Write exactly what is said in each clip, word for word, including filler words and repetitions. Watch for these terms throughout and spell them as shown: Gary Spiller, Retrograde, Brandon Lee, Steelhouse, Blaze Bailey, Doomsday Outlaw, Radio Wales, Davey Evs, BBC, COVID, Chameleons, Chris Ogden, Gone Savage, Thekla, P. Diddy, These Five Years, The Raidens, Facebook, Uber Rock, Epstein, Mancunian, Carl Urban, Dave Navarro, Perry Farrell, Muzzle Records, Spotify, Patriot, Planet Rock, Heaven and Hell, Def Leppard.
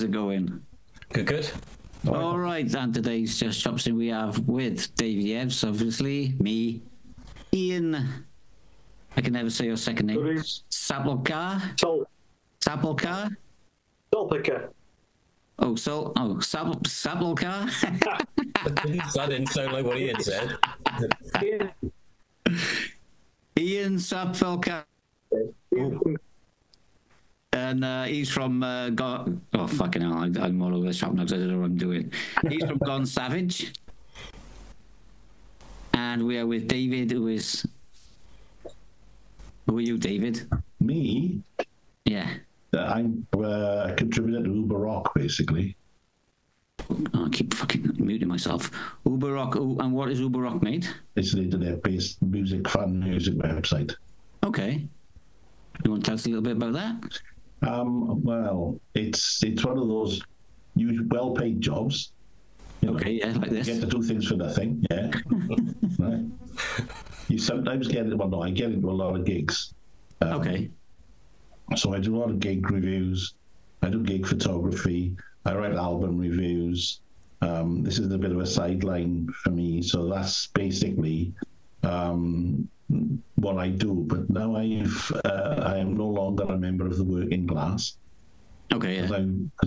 How's it going? Good, good. All, All right. right, and today's Just Chopsing we have with Davey Evs, obviously, me, Ian, I can never say your second name, Sabloka? Sol. Sabloka? Solpica. Oh, Sol, oh, Sab, Sabloka? That didn't sound like what Ian said. Ian, Ian Sabloka. Oh. And uh, he's from uh, Gone. Oh fucking hell! I, I'm all over the shop now because I don't know what I'm doing. He's from Gone Savage, and we are with David, who is. Who are you, David? Me? Yeah. Uh, I'm uh, a contributor to Uber Rock, basically. Oh, I keep fucking muting myself. Uber Rock, and what is Uber Rock made? It's an internet-based music fan music website. Okay. You want to tell us a little bit about that? Um, well, it's it's one of those you well-paid jobs. You okay, know, yeah, like this. You get to do things for nothing, yeah. Right. You sometimes get it, well, no, I get into a lot of gigs. Um, okay. So I do a lot of gig reviews. I do gig photography. I write album reviews. Um, this is a bit of a sideline for me, so that's basically... Um, what I do, but now I've uh, I am no longer a member of the working class. Okay, because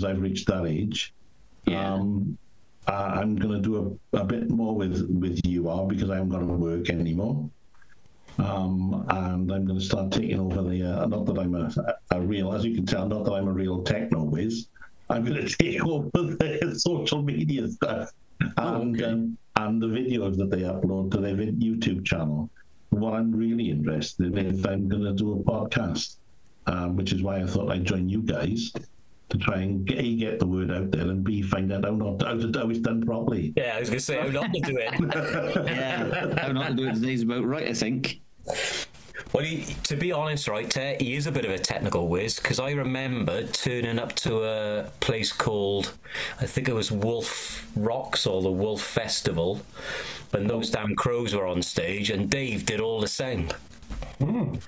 yeah. I've, I've reached that age. Yeah. Um, I, I'm going to do a, a bit more with with U R because I haven't got to work anymore. Um, and I'm going to start taking over the. Uh, not that I'm a, a real, as you can tell, not that I'm a real techno whiz. I'm going to take over the social media stuff oh, and okay. um, and the videos that they upload to their YouTube channel. What I'm really interested in is I'm going to do a podcast, um, which is why I thought I'd join you guys to try and A, get the word out there, and B, find out how, not, how to do it's done properly. Yeah, I was going to say how not to do it. Yeah, how not to do it today's about right, I think. Well, he, to be honest, right, he is a bit of a technical whiz, because I remember turning up to a place called, I think it was Wolf Rocks or the Wolf Festival, and those damn crows were on stage, and Dave did all the sound. Mm.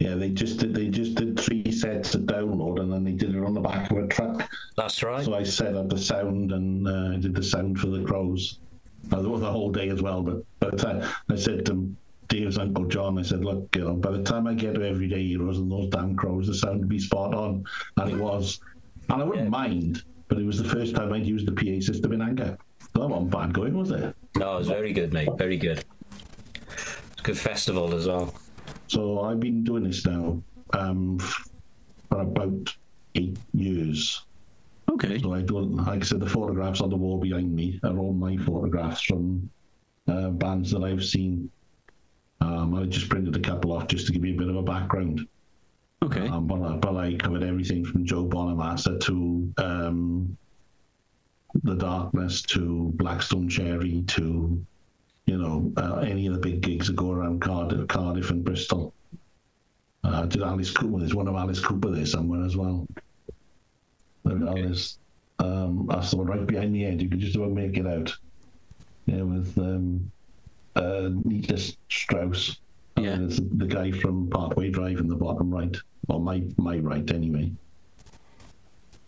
Yeah, they just did, they just did three sets of download, and then they did it on the back of a truck. That's right. So I set up the sound, and I uh, did the sound for the crows. I thought the whole day as well, but by the time I said to Dave's Uncle John, I said, look, you know, by the time I get to Everyday Heroes and those damn crows, the sound would be spot on, and it was. And I wouldn't yeah. mind, but it was the first time I'd used the P A system in anger. That wasn't bad going, was it? No, it was very good, mate. Very good. It's a good festival as well. So I've been doing this now um, for about eight years. Okay. So I don't, like I said, the photographs on the wall behind me are all my photographs from uh, bands that I've seen. Um, I just printed a couple off just to give you a bit of a background. Okay. Um, but, I, but I covered everything from Joe Bonamassa to... Um, The Darkness to Blackstone Cherry to, you know, uh, any of the big gigs that go around Cardiff, Cardiff and Bristol. Uh, did Alice Cooper? There's one of Alice Cooper there somewhere as well. There okay. Alice, um, that's the one right behind the end. You can just about make it out. Yeah, with um, uh, Nita Strauss. Yeah, and there's the guy from Parkway Drive in the bottom right, or my my right anyway.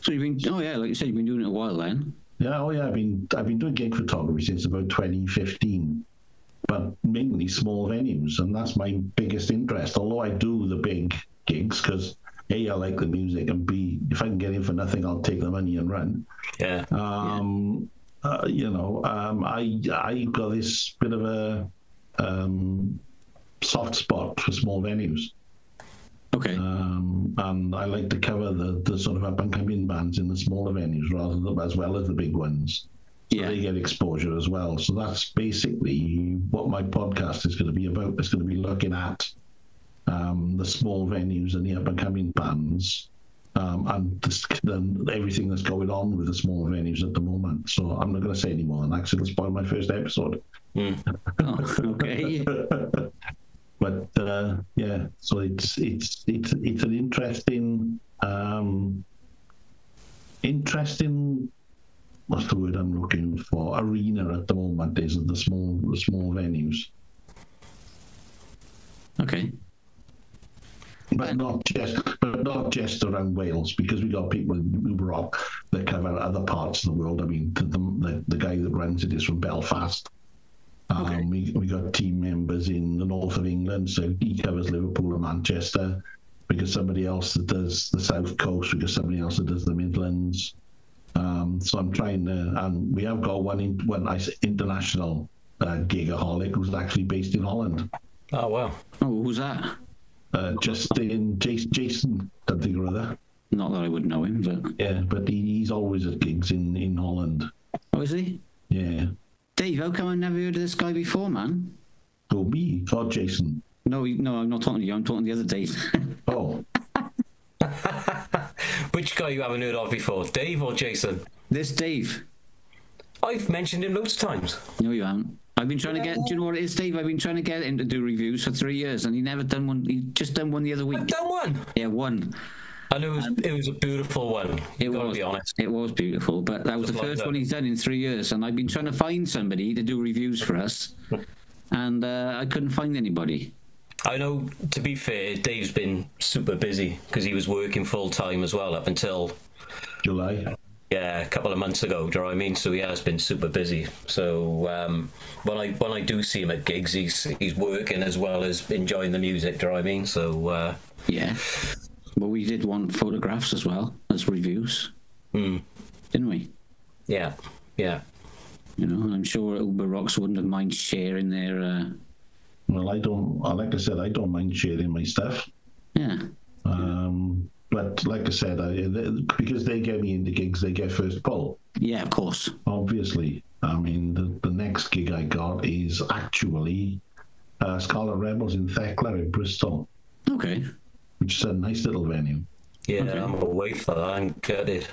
So you've been, oh yeah, like you said, you've been doing it a while then. Yeah, oh yeah, I've been I've been doing gig photography since about twenty fifteen, but mainly small venues, and that's my biggest interest. Although I do the big gigs because A, I like the music, and B, if I can get in for nothing, I'll take the money and run. Yeah. Um, yeah. Uh, you know, um, I I got this bit of a um, soft spot for small venues. Okay. Um, and I like to cover the, the sort of up-and-coming bands in the smaller venues rather than as well as the big ones. So yeah. They get exposure as well. So that's basically what my podcast is going to be about. It's going to be looking at um, the small venues and the up-and-coming bands um, and, the, and everything that's going on with the small venues at the moment. So I'm not going to say any more than that because it'll spoil my first episode. Mm. Oh, okay. But uh, yeah, so it's it's it's it's an interesting, um, interesting. What's the word I'm looking for? Arena at the moment is the small the small venues. Okay. But not just but not just around Wales because we got people in Uber Rock they're kind of out of other parts of the world. I mean, the the, the guy that runs it is from Belfast. Um, okay. we, we got team members in the north of England, so he covers Liverpool and Manchester. We got somebody else that does the south coast. We got somebody else that does the Midlands. Um, so I'm trying to, and we have got one in, one nice international uh, gigaholic who's actually based in Holland. Oh wow! Oh, who's that? Uh, Justin, Jason, Jason, something or other. Not that I would know him, but yeah, but he, he's always at gigs in in Holland. Oh, is he? Yeah. Dave, how come I never heard of this guy before, man? Oh, me? Or Jason? No, no, I'm not talking to you. I'm talking to the other Dave. Oh. Which guy you haven't heard of before, Dave or Jason? This Dave. I've mentioned him loads of times. No, you haven't. I've been trying to get... Do you know what it is, Dave? I've been trying to get him to do reviews for three years, and he never done one. He just done one the other week. I've done one? Yeah, one. And it was um, it was a beautiful one. It was, be honest. It was beautiful, but that was just the first like one he's done in three years, and I've been trying to find somebody to do reviews for us, and uh, I couldn't find anybody. I know, to be fair, Dave's been super busy because he was working full-time as well up until... July? Yeah, a couple of months ago, do you know what I mean? So he has been super busy. So um, when I when I do see him at gigs, he's, he's working as well as enjoying the music, do you know what I mean? So... Uh, yeah. But we did want photographs as well as reviews, mm. didn't we? Yeah, yeah. You know, and I'm sure Uber Rocks wouldn't have mind sharing their... Uh, Well, I don't, like I said, I don't mind sharing my stuff. Yeah. Um, but like I said, I, they, because they get me into gigs, they get first pull. Yeah, of course. Obviously. I mean, the, the next gig I got is actually uh, Scarlet Rebels in Thekla in Bristol. Okay. Which is a nice little venue. Yeah, okay. I'm away for that. I'm gutted.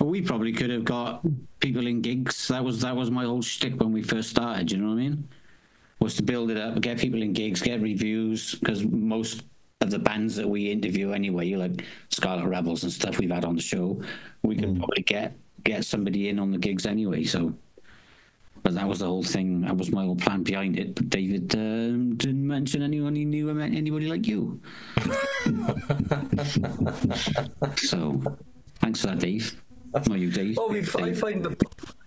Well, we probably could have got people in gigs. That was, that was my whole shtick when we first started, you know what I mean? Was to build it up, get people in gigs, get reviews, because most of the bands that we interview anyway, like Scarlet Rebels and stuff we've had on the show, we can mm. probably get get somebody in on the gigs anyway. So, but that was the whole thing. That was my whole plan behind it. But David um, didn't mention anyone he knew about anybody like you. So, thanks for that, Dave. Not you, Dave. Well, we I find the.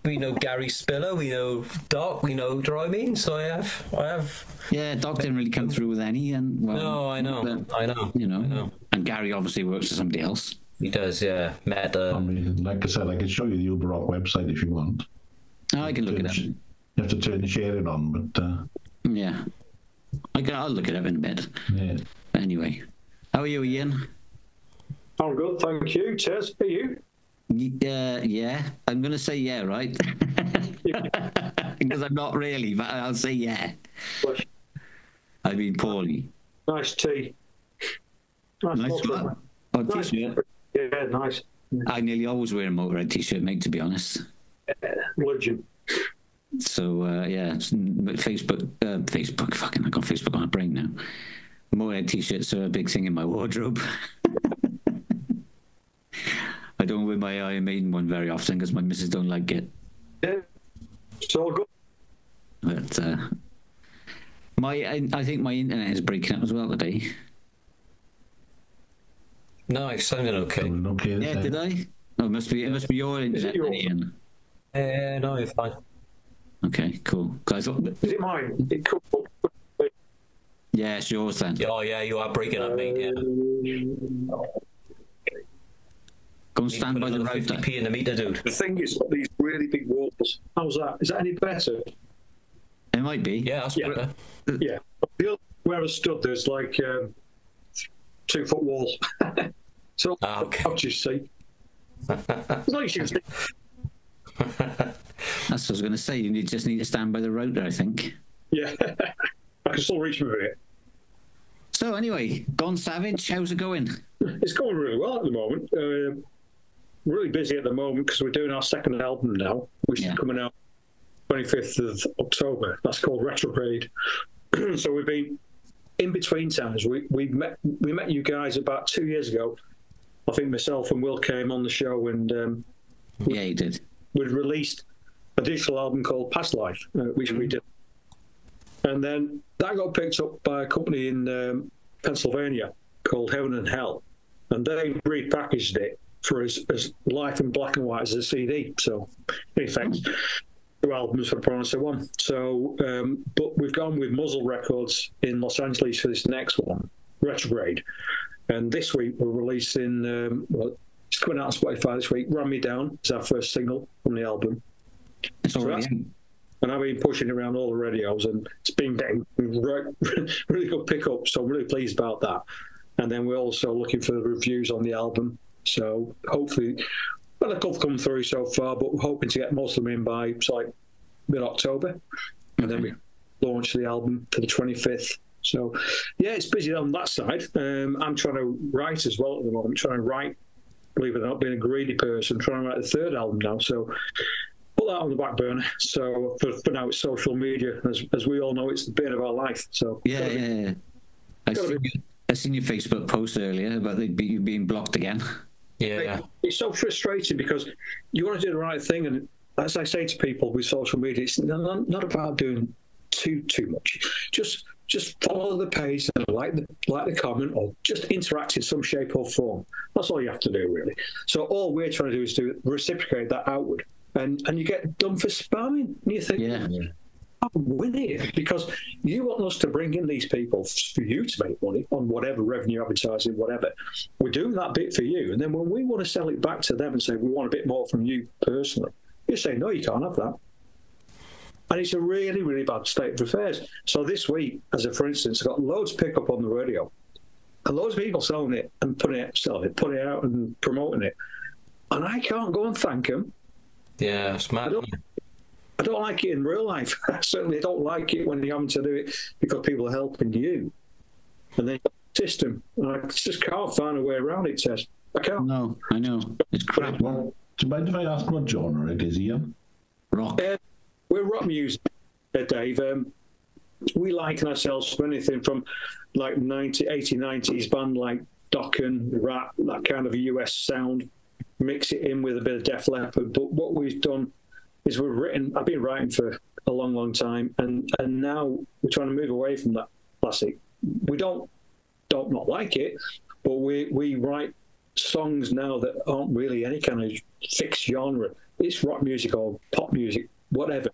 We know Gary Spiller, we know Doc, we know, do you know what I mean? So I have, I have... Yeah, Doc didn't really come through with any, and... Well, no, I know, but, I know, you know. I know. And Gary obviously works for somebody else. He does, yeah, Met... Uh... I mean, like I said, I can show you the Uber Rock website if you want. Oh, I can look it up. You have to turn the sharing on, but... Uh... Yeah. I can, I'll look it up in a bit. Yeah. But anyway. How are you, Ian? I'm good, thank you. Cheers for you. Uh, yeah, I'm going to say yeah, right? Because I'm not really, but I'll say yeah. I mean, poorly. Nice tea. Nice, nice Motorhead. Oh, nice. T-shirt. Yeah, nice. I nearly always wear a Motorhead T-shirt, mate, to be honest. Yeah, legend. So, uh, yeah, Facebook, uh, Facebook, fucking, I got Facebook on my brain now. Motorhead T-shirts are a big thing in my wardrobe. I don't wear my Iron Maiden one very often because my missus don't like it. Yeah, it's all good. But uh, my, I, I think my internet is breaking up as well today. No, it sounded okay. It okay yeah, did I? No, it must be. It must be your internet, your... Ian. Yeah, uh, no, it's fine. Okay, cool. I thought... Is it mine? It could... Yeah, it's yours then. Oh yeah, you are breaking up, mate. Yeah. Don't stand by the fifty p in the meter, dude. The thing is, got these really big walls. How's that? Is that any better? It might be. Yeah, that's better. Yeah. yeah. The other, where I stood, there's like um, two foot walls. So ah, okay. I'll just see. No, you should see. That's what I was going to say. You just need to stand by the router, I think. Yeah. I can still reach me with it. So anyway, Gone Savage, how's it going? It's going really well at the moment. Um, really busy at the moment because we're doing our second album now, which yeah. is coming out twenty-fifth of October. That's called Retrograde. So we've been in between times. We we met we met you guys about two years ago. I think myself and Will came on the show, and um, yeah, you did. We released a digital album called Past Life, uh, which mm-hmm. we did, and then that got picked up by a company in um, Pennsylvania called Heaven and Hell, and they repackaged it for as, as life in black and white as the C D. So, in effect, two albums for the price of one. So, um, but we've gone with Muzzle Records in Los Angeles for this next one, Retrograde. And this week we're releasing, um, well, it's coming out on Spotify this week, Ram Me Down is our first single from the album. So that's, and I've been pushing around all the radios, and it's been getting re- really good pick-up, so I'm really pleased about that. And then we're also looking for reviews on the album. So hopefully, well, a couple have come through so far, but we're hoping to get most of them in by like mid-October. Mm-hmm. And then we launch the album for the twenty-fifth. So, yeah, it's busy on that side. Um, I'm trying to write as well at the moment, trying to write, believe it or not, being a greedy person, trying to write the third album now. So put that on the back burner. So for, for now, it's social media. As, as we all know, it's the bane of our life. So yeah, be, yeah, yeah. I seen, you, I seen your Facebook post earlier about be, you being blocked again. Yeah, it's so frustrating because you want to do the right thing, and as I say to people with social media, it's not, not about doing too too much. Just just follow the page and like the like the comment, or just interact in some shape or form. That's all you have to do, really. So all we're trying to do is to reciprocate that outward, and and you get done for spamming. And you think, yeah, I'm winning it because you want us to bring in these people for you to make money on whatever revenue advertising, whatever. We're doing that bit for you, and then when we want to sell it back to them and say we want a bit more from you personally, you say no, you can't have that. And it's a really, really bad state of affairs. So this week, as a for instance, I got loads of pickup on the radio, and loads of people selling it and putting it, selling it, putting it out and promoting it, and I can't go and thank them. Yeah, it's mad. I don't like it in real life. I certainly don't like it when you're having to do it because people are helping you. And then the system, and I just can't find a way around it, Tess. I can't. No, I know. It's crap. Do you mind if I ask what genre it is, Ian? Rock. Uh, we're rock music, uh, Dave. Um, we liken ourselves to anything from like nineteen eighties, nineties band like Dokken, Rat, that kind of a U S sound. Mix it in with a bit of Def Leppard. But what we've done is we've written, I've been writing for a long, long time, and, and now we're trying to move away from that classic. We don't don't not like it, but we, we write songs now that aren't really any kind of fixed genre. It's rock music or pop music, whatever.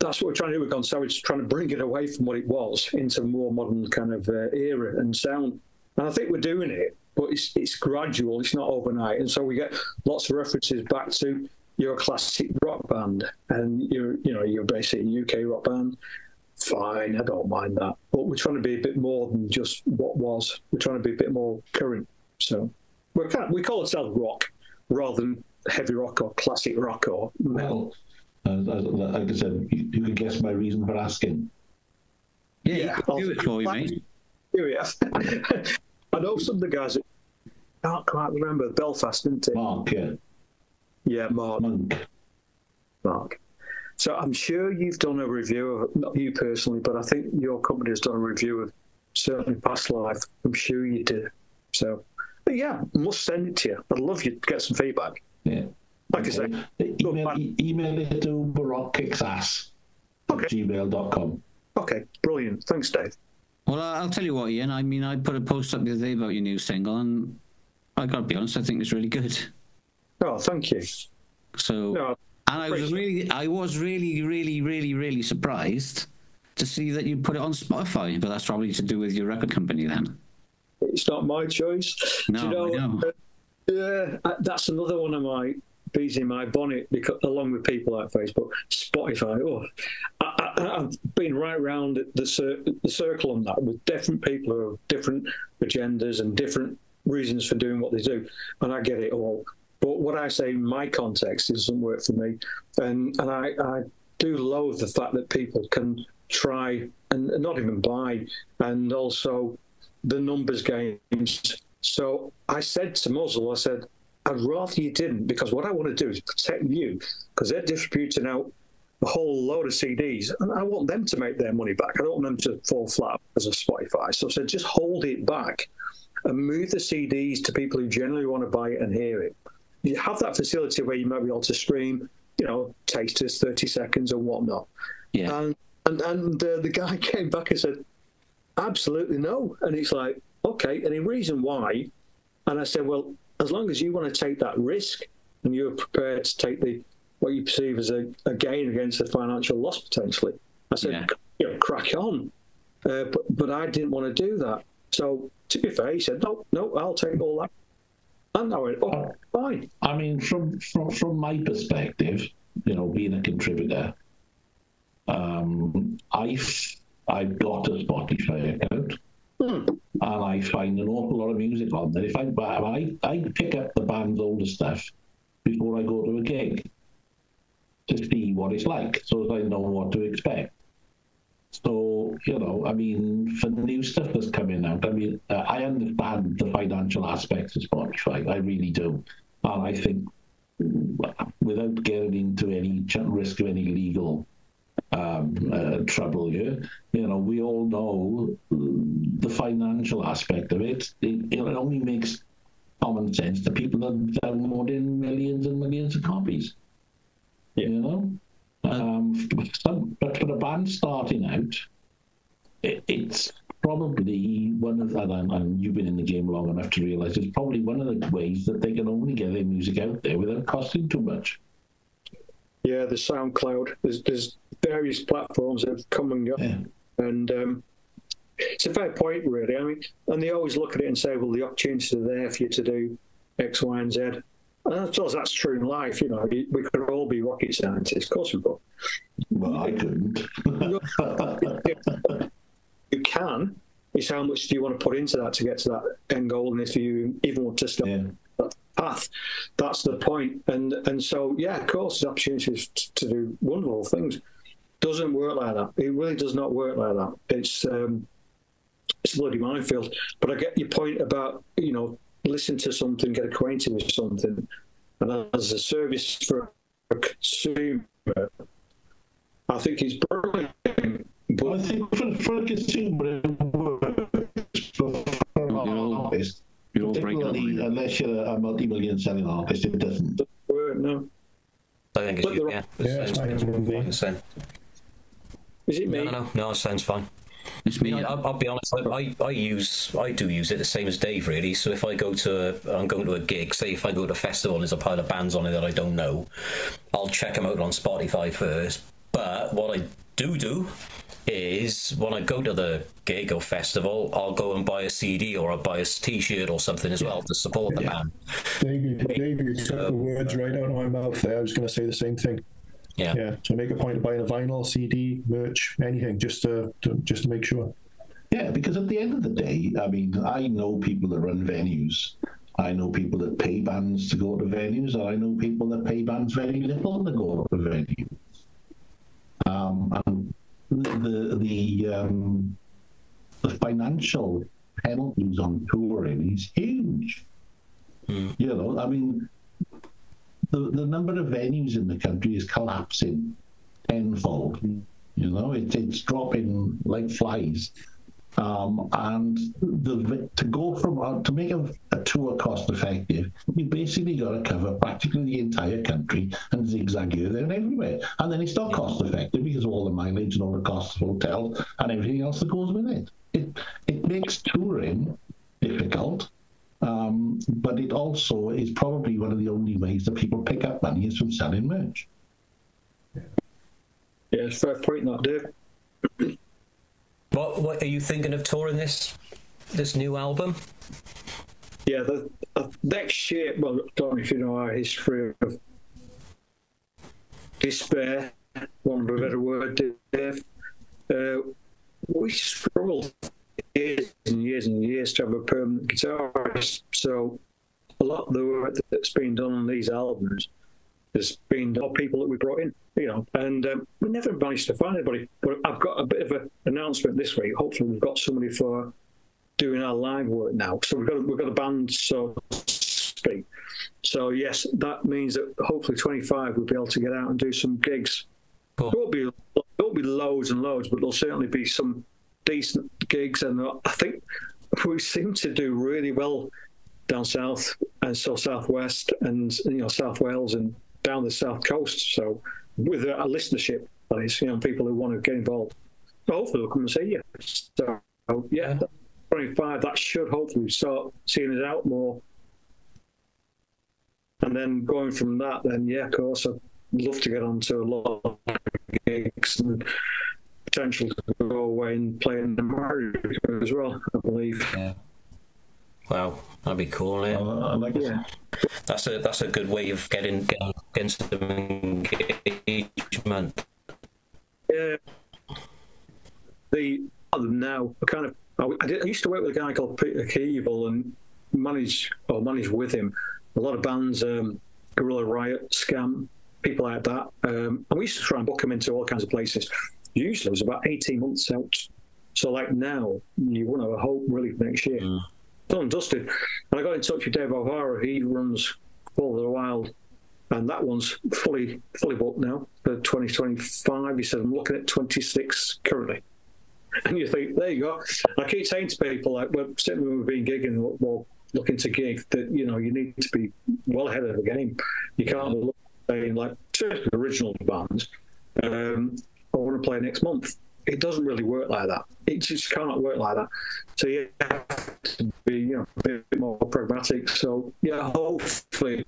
That's what we're trying to do with Gone Savage, trying to bring it away from what it was into a more modern kind of uh, era and sound. And I think we're doing it, but it's it's gradual, it's not overnight. And so we get lots of references back to, you're a classic rock band, and you're, you know, you're basically a U K rock band. Fine, I don't mind that. But we're trying to be a bit more than just what was. We're trying to be a bit more current. So we're kind of, we call ourselves rock rather than heavy rock or classic rock or metal. Well, like I said, you, you can guess my reason for asking. Yeah, yeah, I'll do it for you, mate. Here we are. I know some of the guys that can't quite remember. Belfast, didn't it? Mark, yeah. Yeah, Mark. Monk. Mark. So I'm sure you've done a review of, not you personally, but I think your company has done a review of certainly Past Life. I'm sure you did. So, but yeah, must send it to you. I'd love you to get some feedback. Yeah. Like okay. I say, email, e- email it to uberrockkicksass okay. at gmail dot com. Okay, brilliant. Thanks, Dave. Well, I'll tell you what, Ian. I mean, I put a post up the other day about your new single, and I got to be honest, I think it's really good. Oh, thank you. So, no, and I was really, I was really, really, really, really surprised to see that you put it on Spotify, but that's probably to do with your record company then. It's not my choice. No, you know, I know. Uh, yeah, that's another one of my bees in my bonnet, because, along with people like Facebook, Spotify. Oh, I, I, I've been right round the, cir- the circle on that with different people who have different agendas and different reasons for doing what they do, and I get it all. But what I say in my context doesn't work for me. And and I, I do loathe the fact that people can try and not even buy, and also the numbers games. So I said to Muzzle, I said, I'd rather you didn't, because what I want to do is protect you, because they're distributing out a whole load of C Ds, and I want them to make their money back. I don't want them to fall flat as a Spotify. So I said, just hold it back and move the C Ds to people who generally want to buy it and hear it. You have that facility where you might be able to stream, you know, tasters, thirty seconds and whatnot. Yeah. And and, and uh, the guy came back and said, absolutely no. And it's like, okay, any reason why? And I said, well, as long as you want to take that risk and you're prepared to take the what you perceive as a, a gain against a financial loss potentially, I said, yeah. you know, crack on. Uh, but, but I didn't want to do that. So to be fair, he said, no, no, I'll take all that. And I went, oh, fine. I mean, from, from, from my perspective, you know, being a contributor, um, I've, I've got a Spotify account. Hmm. And I find an awful lot of music on there. If I, I I pick up the band's older stuff before I go to a gig to see what it's like, so that I know what to expect. So, you know, I mean, for the new stuff that's coming out, I mean, uh, I understand the financial aspects of Spotify. I really do. And I think without getting into any risk of any legal Um, uh, trouble here. You know, we all know the financial aspect of it. It, it only makes common sense to people that are downloading millions and millions of copies. Yeah. You know? Um, some, but for a band starting out, it, it's probably one of, and, and you've been in the game long enough to realise, it's probably one of the ways that they can only get their music out there without costing too much. Yeah, the SoundCloud. There's, there's various platforms that have come and gone. Yeah. And um, it's a fair point, really. I mean, and they always look at it and say, well, the opportunities are there for you to do X, Y, and Z. And I suppose that's true in life, you know. We could all be rocket scientists, of course we could. Well, I couldn't. You can. It's how much do you want to put into that to get to that end goal, and if you even want to stop. Yeah. That path, that's the point. And and so, yeah, of course, there's opportunities t- to do wonderful things. Doesn't work like that. It really does not work like that. It's um, it's a bloody minefield. But I get your point about, you know, listen to something, get acquainted with something. And as a service for a consumer, I think it's brilliant. But I think for, for a consumer, it works. But for an artist, You're particularly up, unless you're a multi-million selling artist, it doesn't. No. I think it's you, yeah. It yeah, sounds fine. Fine. Is it me? No, no, no, it sounds fine. It's me. I, I'll be honest. I, I use, I do use it the same as Dave, really. So if I go to, a, I'm going to a gig. Say if I go to a festival, and there's a pile of bands on it that I don't know, I'll check them out on Spotify first. But what I do do. Is when I go to the gig or festival, I'll go and buy a C D or I'll buy a T-shirt or something as well to support the yeah. band. David, David, you took the words right out of my mouth there. I was going to say the same thing. Yeah. Yeah. So make a point of buying a vinyl, C D, merch, anything, just to, to just to make sure. Yeah, because at the end of the day, I mean, I know people that run venues. I know people that pay bands to go to venues, and I know people that pay bands very little to go to venues. Um. And The the, um, the financial penalties on touring is huge. Mm. You know, I mean, the the number of venues in the country is collapsing tenfold. Mm. You know, it, it's dropping like flies. Um, and the to go from uh, to make a, a tour cost effective, you basically got to cover practically the entire country and zigzag you there and everywhere. And then it's not cost effective because of all the mileage and all the costs of hotels and everything else that goes with it. It it makes touring difficult, um, but it also is probably one of the only ways that people pick up money is from selling merch. Yeah, it's fair point, not Dave. What, what are you thinking of touring this this new album? Yeah, the, the next year. Well, I don't know if you know our history of despair, one of a better word, Dave. Uh, we struggled years and years and years to have a permanent guitarist. So a lot of the work that's been done on these albums has been done by people that we brought in. You know, and um, we never managed to find anybody. But I've got a bit of an announcement this week. Hopefully, we've got somebody for doing our live work now. So we've got we've got a band, so to speak. So yes, that means that hopefully twenty-five we'll be able to get out and do some gigs. Cool. There will be there will be loads and loads, but there'll certainly be some decent gigs. And I think we seem to do really well down south, and so southwest, and you know, South Wales, and down the south coast. So. With a listenership, that is, you know, people who want to get involved. So hopefully they'll come and see you. So, yeah, twenty-five, that should hopefully start seeing us out more And then going from that, then yeah, of course, I'd love to get on to a lot of gigs and potential to go away and play in America as well, I believe. Yeah. Wow, that'd be cool, yeah. Oh, I like yeah. That's a that's a good way of getting getting some engagement. Yeah. The other than now, I kind of I, I, did, I used to work with a guy called Peter Keeble and manage or manage with him a lot of bands, um, Guerrilla Riot, Scam, people like that. Um, and we used to try and book them into all kinds of places. Usually it was about eighteen months out. So like now, you wouldn't have a hope really for next year. Mm. Done and dusted. And I got in touch with Dave O'Hara. He runs Call of the Wild, and that one's fully fully booked now for twenty twenty-five. He said, I'm looking at twenty-six currently. And you think, there you go. I keep saying to people, like, well, certainly when we've been gigging or, or looking to gig, that, you know, you need to be well ahead of the game. You can't be looking at saying, like, certain original bands, um, I want to play next month. It doesn't really work like that. It just can't work like that. So you have to be, you know, a bit more pragmatic. So yeah, hopefully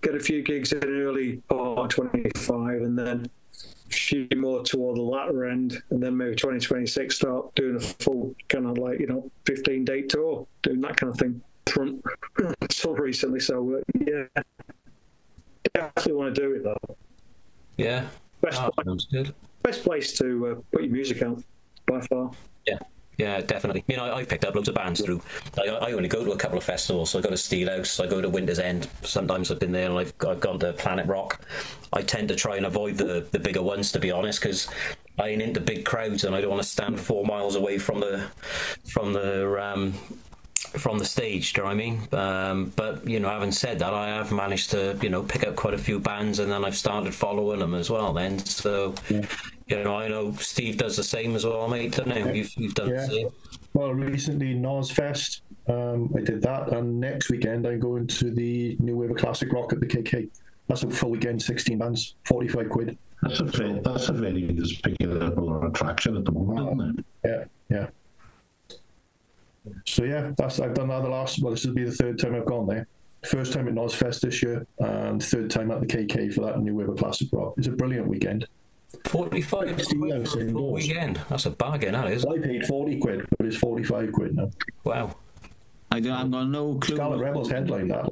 get a few gigs in early part twenty-five, and then a few more toward the latter end, and then maybe twenty twenty-six start doing a full kind of like, you know, fifteen-day tour, doing that kind of thing from until recently. So uh, yeah, definitely want to do it though. Yeah, best oh, sounds good. Best place to uh, put your music out by far. Yeah, yeah, definitely. You know, I've picked up loads of bands through. I, I only go to a couple of festivals. So I go to Steelhouse, I go to Winter's End. Sometimes I've been there, and I've, I've gone to Planet Rock. I tend to try and avoid the, the bigger ones, to be honest, because I ain't into big crowds, and I don't want to stand four miles away from the from the um, from the stage. Do you know what I mean? Um, but you know, having said that, I have managed to, you know, pick up quite a few bands, and then I've started following them as well. Then so. Yeah. You know, I know Steve does the same as well, mate, don't you? You've, you've done yeah. the same. Well, recently, Nozfest, um, I did that. And next weekend, I'm going to the New Wave of Classic Rock at the K K. That's a full weekend, sixteen bands, forty-five quid. That's a very, that's a very particular attraction at the moment, isn't it? Yeah, yeah. So, yeah, that's I've done that the last, well, this will be the third time I've gone there. First time at Nozfest this year, and third time at the K K for that New Wave of Classic Rock. It's a brilliant weekend. forty-five for a weekend. That's a bargain, that is. I paid forty quid, but it's forty-five quid now. Wow. I don't, I've got no clue. Scarlet Rebels headline that.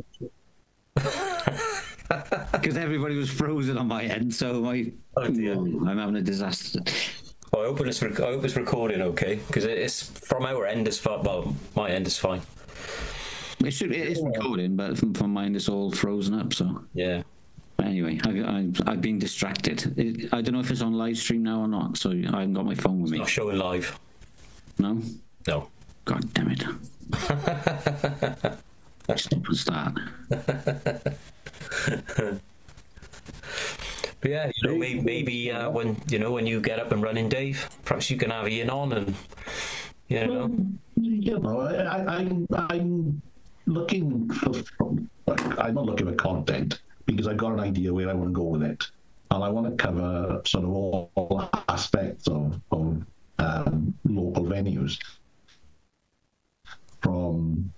Because everybody was frozen on my end, so my, oh dear. I'm having a disaster. Well, I hope it's, rec- I hope it's recording okay, because it's from our end is fine. Well, my end is fine. It should. It is recording, but from, from mine it's all frozen up, so. Yeah. Anyway, I, I, I've been distracted. It, I don't know if it's on live stream now or not, so I haven't got my phone with me. It's not showing live. No? No. God damn it. Stop and start. But yeah, you know, maybe, maybe uh, when you know when you get up and running, Dave, perhaps you can have Ian on and, you know. Well, you know I, I, I'm looking for... I'm not looking for content, because I've got an idea where I want to go with it. And I want to cover sort of all, all aspects of, of um, local venues, from,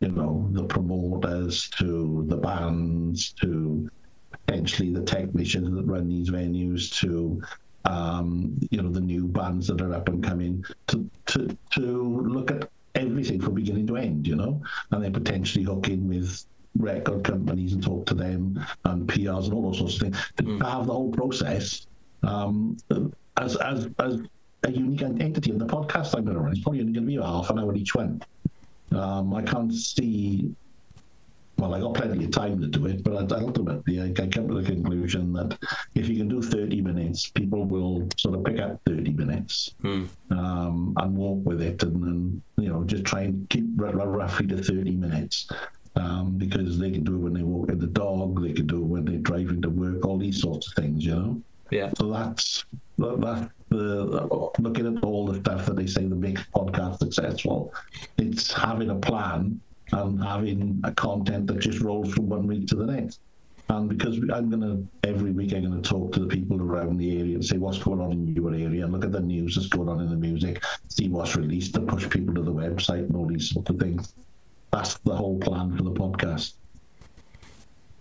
you know, the promoters to the bands to potentially the technicians that run these venues to, um, you know, the new bands that are up and coming, to, to, to look at everything from beginning to end, you know, and then potentially hook in with record companies and talk to them and P Rs and all those sorts of things to mm. have the whole process um, as as as a unique entity. And the podcast I'm going to run is probably only going to be about half an hour each one. Um, I can't see. Well, I got plenty of time to do it, but ultimately I, I come to the conclusion that if you can do thirty minutes, people will sort of pick up thirty minutes mm. um, and walk with it, and, and you know just try and keep r- r- roughly to thirty minutes. Um, because they can do it when they walk in the dog, they can do it when they're driving to work, all these sorts of things, you know? Yeah. So that's, that, that's the, looking at all the stuff that they say that makes podcasts successful, it's having a plan and having a content that just rolls from one week to the next. And because I'm going to, every week I'm going to talk to the people around the area and say what's going on in your area, and look at the news that's going on in the music, see what's released, to push people to the website and all these sorts of things. That's the whole plan for the podcast.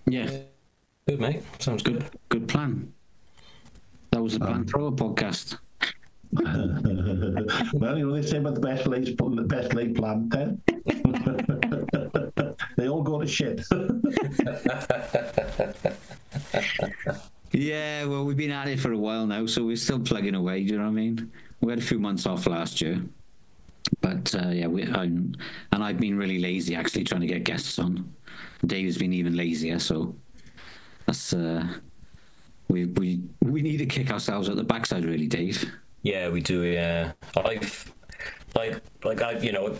Yeah. Good, mate. Sounds good. Good, good plan. That was the plan um, thrower podcast. Well, you know, they say about the best laid, the best laid plan, then. They all go to shit. Yeah, well, we've been at it for a while now, so we're still plugging away, do you know what I mean? We had a few months off last year. But, uh, yeah, we, I'm, and I've been really lazy, actually, trying to get guests on. Dave's been even lazier, so that's... Uh, we we we need to kick ourselves at the backside, really, Dave. Yeah, we do, yeah. I've... Like, like I, you know...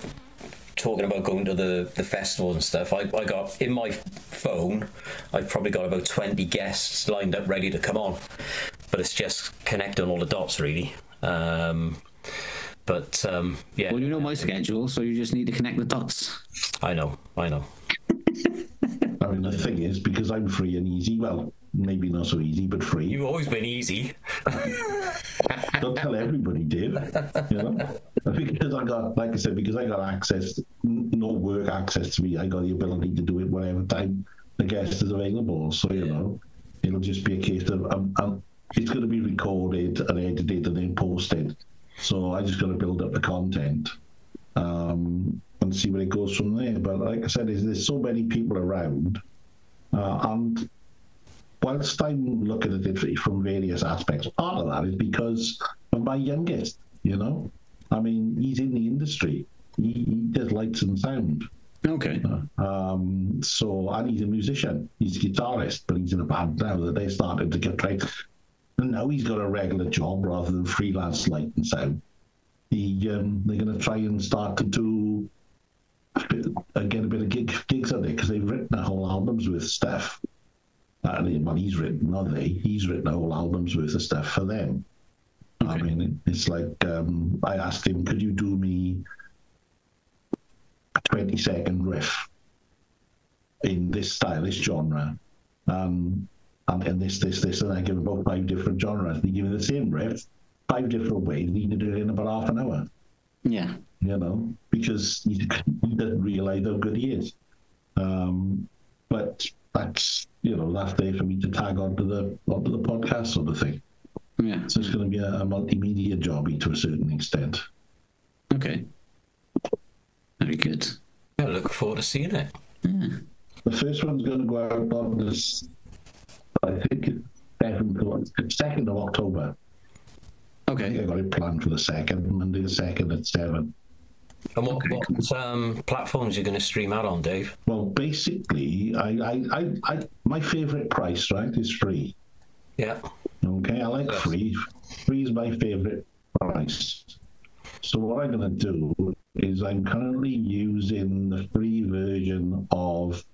talking about going to the, the festivals and stuff, I, I got, in my phone, I've probably got about twenty guests lined up ready to come on. But it's just connecting all the dots, really. Um, but, um, yeah. Well, you know my schedule, so you just need to connect the dots. I know, I know. I mean, the thing is, because I'm free and easy, well, maybe not so easy, but free. You've always been easy. Don't tell everybody, Dave. You know? Because I got, like I said, because I got access, no work access to me, I got the ability to do it whatever time the guest is available. So, you yeah. know, it'll just be a case of, um, um, it's going to be recorded and edited and then posted. So I just got to build up the content um, and see where it goes from there. But like I said, there's so many people around uh, and... Whilst I'm looking at it from various aspects, part of that is because of my youngest, you know? I mean, he's in the industry. He, he does lights and sound. Okay. Uh, um, so, and he's a musician. He's a guitarist, but he's in a band now that they started to get trained. And now he's got a regular job rather than freelance light and sound. He, um, they're going to try and start to do, a bit, uh, get a bit of gig, gigs on it because they've written a whole albums with stuff. Uh, well, he's written, not they. He's written whole albums worth of stuff for them. Okay. I mean, it's like um, I asked him, "Could you do me a twenty-second riff in this style, this genre, um, and, and this, this, this?" And I gave him about five different genres. They gave me the same riff, five different ways. He did it in about half an hour. Yeah, you know, because he didn't realize how good he is. Um, but. That's, you know, that's there for me to tag onto the onto the podcast sort of thing. Yeah. So it's going to be a, a multimedia jobby to a certain extent. Okay. Very good. I look forward to seeing it. Yeah. The first one's going to go out on this, I think, second of October. Okay. I think I got it planned for the second, Monday the second at seven. And what, okay. what um, platforms are you going to stream out on, Dave? Well, basically, I, I, I, I my favourite price, right, is free. Yeah. Okay, I like yes. free. Free is my favourite price. So what I'm going to do is I'm currently using the free version of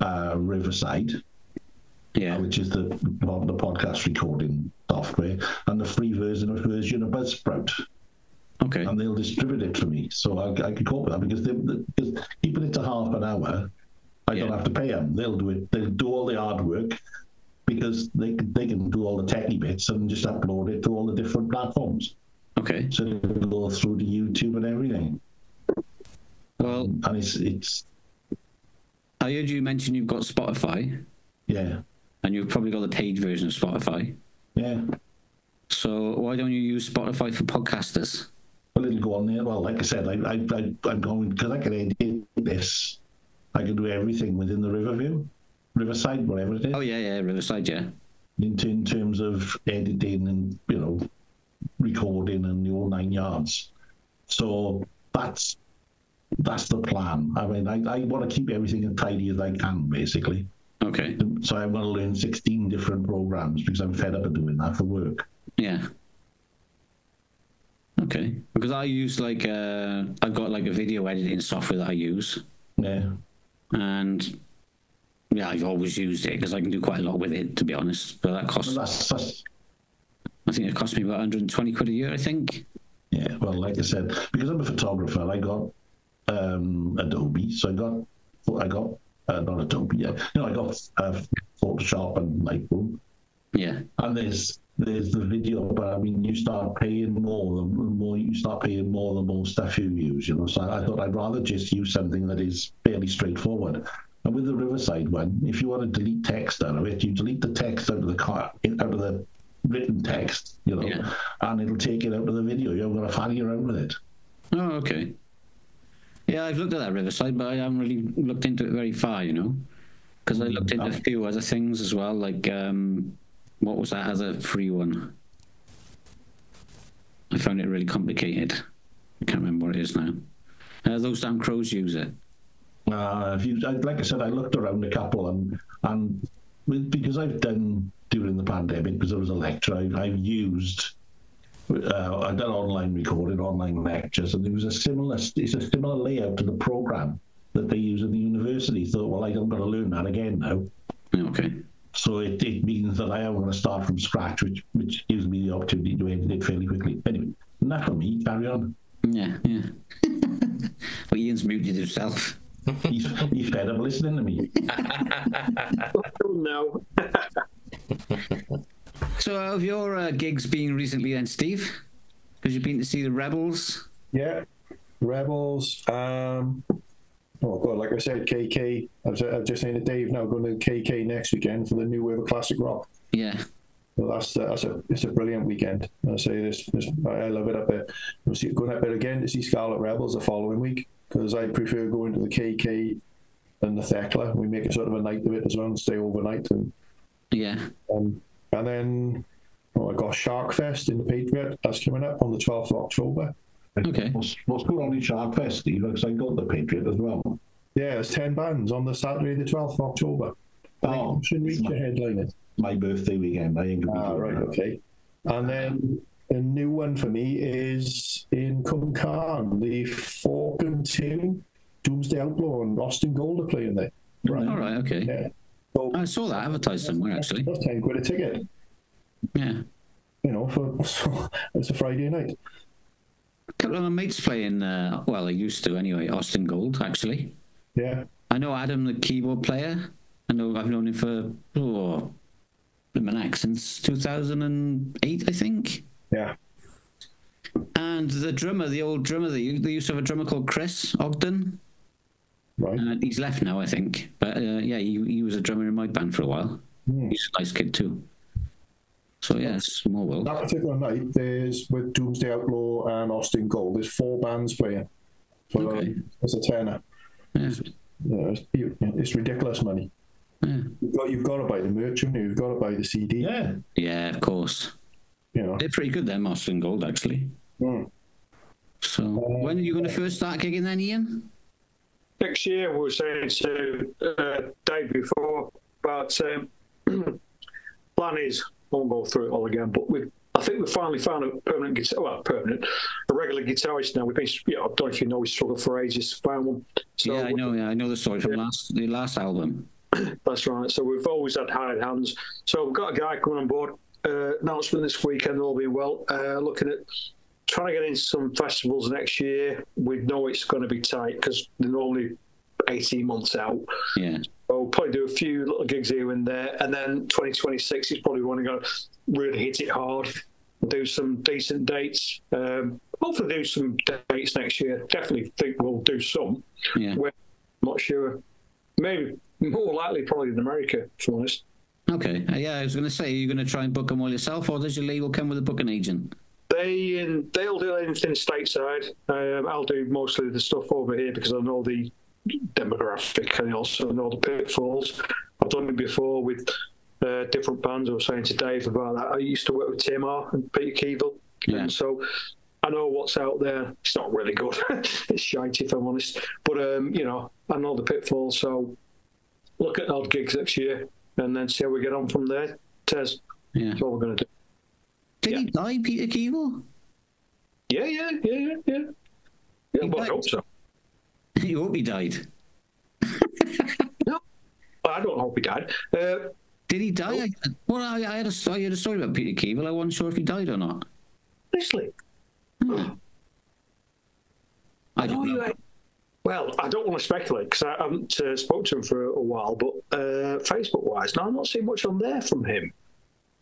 uh, Riverside, yeah, which is the the podcast recording software, and the free version of version of Buzzsprout. Okay. And they'll distribute it for me, so I, I can cope with that because, they, because keeping it to half an hour, I yeah. don't have to pay them. They'll do it. They'll do all the hard work because they they can do all the techie bits and just upload it to all the different platforms. Okay. So it'll go through to YouTube and everything. Well, and it's it's. I heard you mention you've got Spotify. Yeah. And you've probably got the paid version of Spotify. Yeah. So why don't you use Spotify for podcasters? Well, it'll go on there. Well, like I said, I, I, I, I'm going, because I can edit this. I can do everything within the Riverview, Riverside, whatever it is. Oh, yeah, yeah, Riverside, yeah. In, in terms of editing and, you know, recording and the all nine yards. So that's that's the plan. I mean, I, I want to keep everything as tidy as I can, basically. Okay. So I'm going to learn sixteen different programs because I'm fed up of doing that for work. Yeah. Okay, because I use like uh, I've got like a video editing software that I use. Yeah. And yeah, I've always used it because I can do quite a lot with it, to be honest. But that costs. Well, that's, that's... I think it cost me about one hundred twenty quid a year, I think. Yeah. Well, like I said, because I'm a photographer, I got um, Adobe, so I got I got uh, not Adobe, yeah, you know, I got uh, Photoshop and Lightroom. Yeah. And there's. There's the video, but I mean, you start paying more, the more you start paying more, the more stuff you use, you know. So I, I thought I'd rather just use something that is fairly straightforward. And with the Riverside one, if you want to delete text out of it, you delete the text out of the car, out of the written text, you know, yeah. and it'll take it out of the video. You're going to fanny around with it. Oh, okay. Yeah, I've looked at that Riverside, but I haven't really looked into it very far, you know, because I looked into a few other things as well, like um, what was that other free one? I found it really complicated. I can't remember what it is now. Uh, those damn crows use it. Uh, if you, like I said, I looked around a couple, and and with, because I've done during the pandemic, because I was a lecturer, I've, I've used. Uh, I've done online recording, online lectures, and it was a similar. It's a similar layout to the program that they use in the university. Thought, well, I don't got to learn that again now. Okay. So it, it means that I am going to start from scratch, which which gives me the opportunity to edit it fairly quickly. Anyway, enough of me. Carry on. Yeah, yeah. Well, Ian's muted himself. He's, he's fed up listening to me. No. So, uh, of your uh, gigs been recently then, Steve? Because you've been to see the Rebels. Yeah, Rebels. Um, oh God, like I said, K K. I've, I've just seen it, Dave. Now going to K K next weekend for the New Wave of Classic Rock. Yeah. Well, that's that's a it's a brilliant weekend. I say this, this, I love it up there. We'll see, going up there again to see Scarlet Rebels the following week, because I prefer going to the K K and the Thekla. We make a sort of a night of it as well and stay overnight. And, yeah. Um, and then, oh, I got Shark Fest in the Patriot. That's coming up on the twelfth of October. Okay. What's, what's going on in Shark Fest, Steve? Because I got the Patriot as well. Yeah, there's ten bands on the Saturday, the twelfth of October. Oh, should reach your headline it. My birthday weekend. I ain't gonna ah, be right, that. Okay. And then a new one for me is in Cumcan, the Fork and Tin, Doomsday Outlaw and Austin Gold are playing there. Right. All right, okay. Yeah. So, I saw that advertised somewhere, actually. That's ten quid a ticket. Yeah. You know, for so, it's a Friday night. A couple of my mates playing, uh, well, I used to anyway, Austin Gold, actually. Yeah. I know Adam, the keyboard player. I know I've known him for, oh, an act since two thousand eight, I think. Yeah. And the drummer, the old drummer, they used to have a drummer called Chris Ogden. Right. Uh, he's left now, I think. But uh, yeah, he, he was a drummer in my band for a while. Mm. He's a nice kid too. So yeah, it's a small world. That particular night, there's with Doomsday Outlaw and Austin Gold, there's four bands playing. For okay. The, it's a tenor. Yeah. It's, you know, it's, it's ridiculous money. Yeah. You've got, you've got to buy the merch, haven't you? You've got to buy the C D. Yeah, yeah, of course. You know. They're pretty good, them Austin Gold, actually. Mm. So, um, when are you going to first start gigging then, Ian? Next year, we were saying to uh, Dave before, but um, plan is, I won't go through it all again, but we, I think we finally found a permanent guitar, well, permanent, a regular guitarist now. We've been, yeah, I don't know if you know, we struggled for ages to find one. So, yeah, I know, yeah, I know the story from yeah. last the last album. That's right. So we've always had hired hands. So we've got a guy coming on board. Uh, announcement this weekend, all being well. Uh, looking at trying to get into some festivals next year. We know it's going to be tight because they're normally eighteen months out. Yeah. So we'll probably do a few little gigs here and there, and then twenty twenty-six is probably when we're going to really hit it hard. Do some decent dates. Um, hopefully do some dates next year. Definitely think we'll do some. Yeah. We're not sure. Maybe. More likely, probably in America, if I'm honest. Okay. Uh, yeah, I was going to say, are you going to try and book them all yourself, or does your label come with a booking agent? They in, they'll do anything stateside. Um, I'll do mostly the stuff over here because I know the demographic and I also know the pitfalls. I've done it before with uh, different bands. I was saying to Dave about that. I used to work with Tim R and Peter Keevil, yeah. and so I know what's out there. It's not really good. It's shite, if I'm honest. But um, you know, I know the pitfalls, so. Look at odd gigs next year and then see how we get on from there. Tez, yeah. That's what we're going to do. Did yeah. he die, Peter Keevil? Yeah, yeah, yeah, yeah, yeah. Yeah, well, I hope so. You hope he died? No, I don't hope he died. Uh, Did he die? No. I, well, I, I, had a, I heard a story about Peter Keevil. I wasn't sure if he died or not. Honestly? Hmm. I don't know. Well, I don't want to speculate because I haven't uh, spoken to him for a while, but uh, Facebook-wise, now I'm not seeing much on there from him,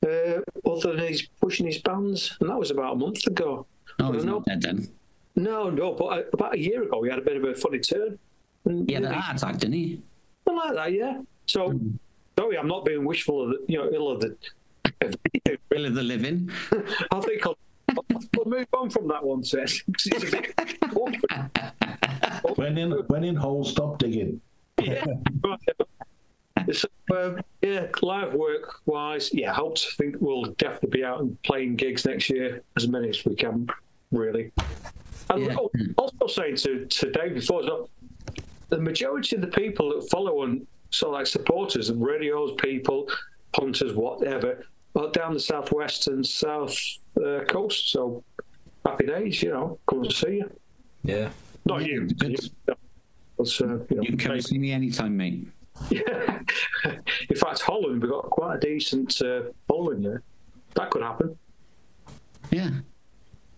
uh, other than he's pushing his bands, and that was about a month ago. Oh, he's not dead then? No, no, but uh, about a year ago, he had a bit of a funny turn. And, he had a heart attack, didn't he? I something like that, yeah. So, mm. sorry, I'm not being wishful of the, you know, ill of the... ill of the living. I think I'll, I'll move on from that one, Seth. It's a bit awkward. When in, when in hole, stop digging. Yeah, right. So, uh, yeah, live work-wise, yeah, I hope to think we'll definitely be out and playing gigs next year, as many as we can, really. And yeah. also saying to, to Dave before, so the majority of the people that follow on, so like supporters and radios, people, punters, whatever, are down the southwest and south uh, coast, so happy days, you know, come and see you. Yeah. Not yeah, you. You, know, but, uh, you, know, you can come and see me anytime, mate. Yeah. In fact, Holland, we've got quite a decent uh, bowling there. That could happen. Yeah.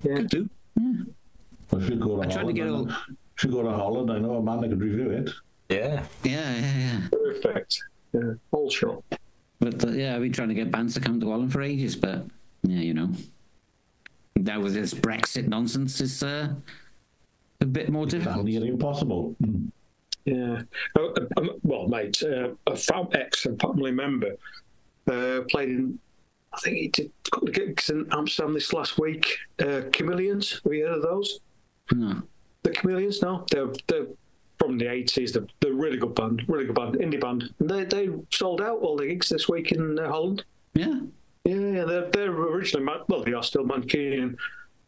Yeah. Could do. Yeah. I should go to I Holland. To get all... should go to Holland. I know a man that could review it. Yeah. Yeah, yeah, yeah. Perfect. Yeah. All sure. But uh, yeah, I've been trying to get bands to come to Holland for ages, but yeah, you know. That was this Brexit nonsense is uh, a bit more difficult. It's impossible. Mm. Yeah. Oh, um, well, mate, uh, a fam- ex and family member uh, played in, I think he did a couple of gigs in Amsterdam this last week. Uh, Chameleons, have you heard of those? No. The Chameleons, no? They're, they're from the eighties. They're, they're a really good band, really good band, indie band. And they, they sold out all the gigs this week in uh, Holland. Yeah. Yeah, yeah. They're, they're originally, Man- well, they are still Mancunian,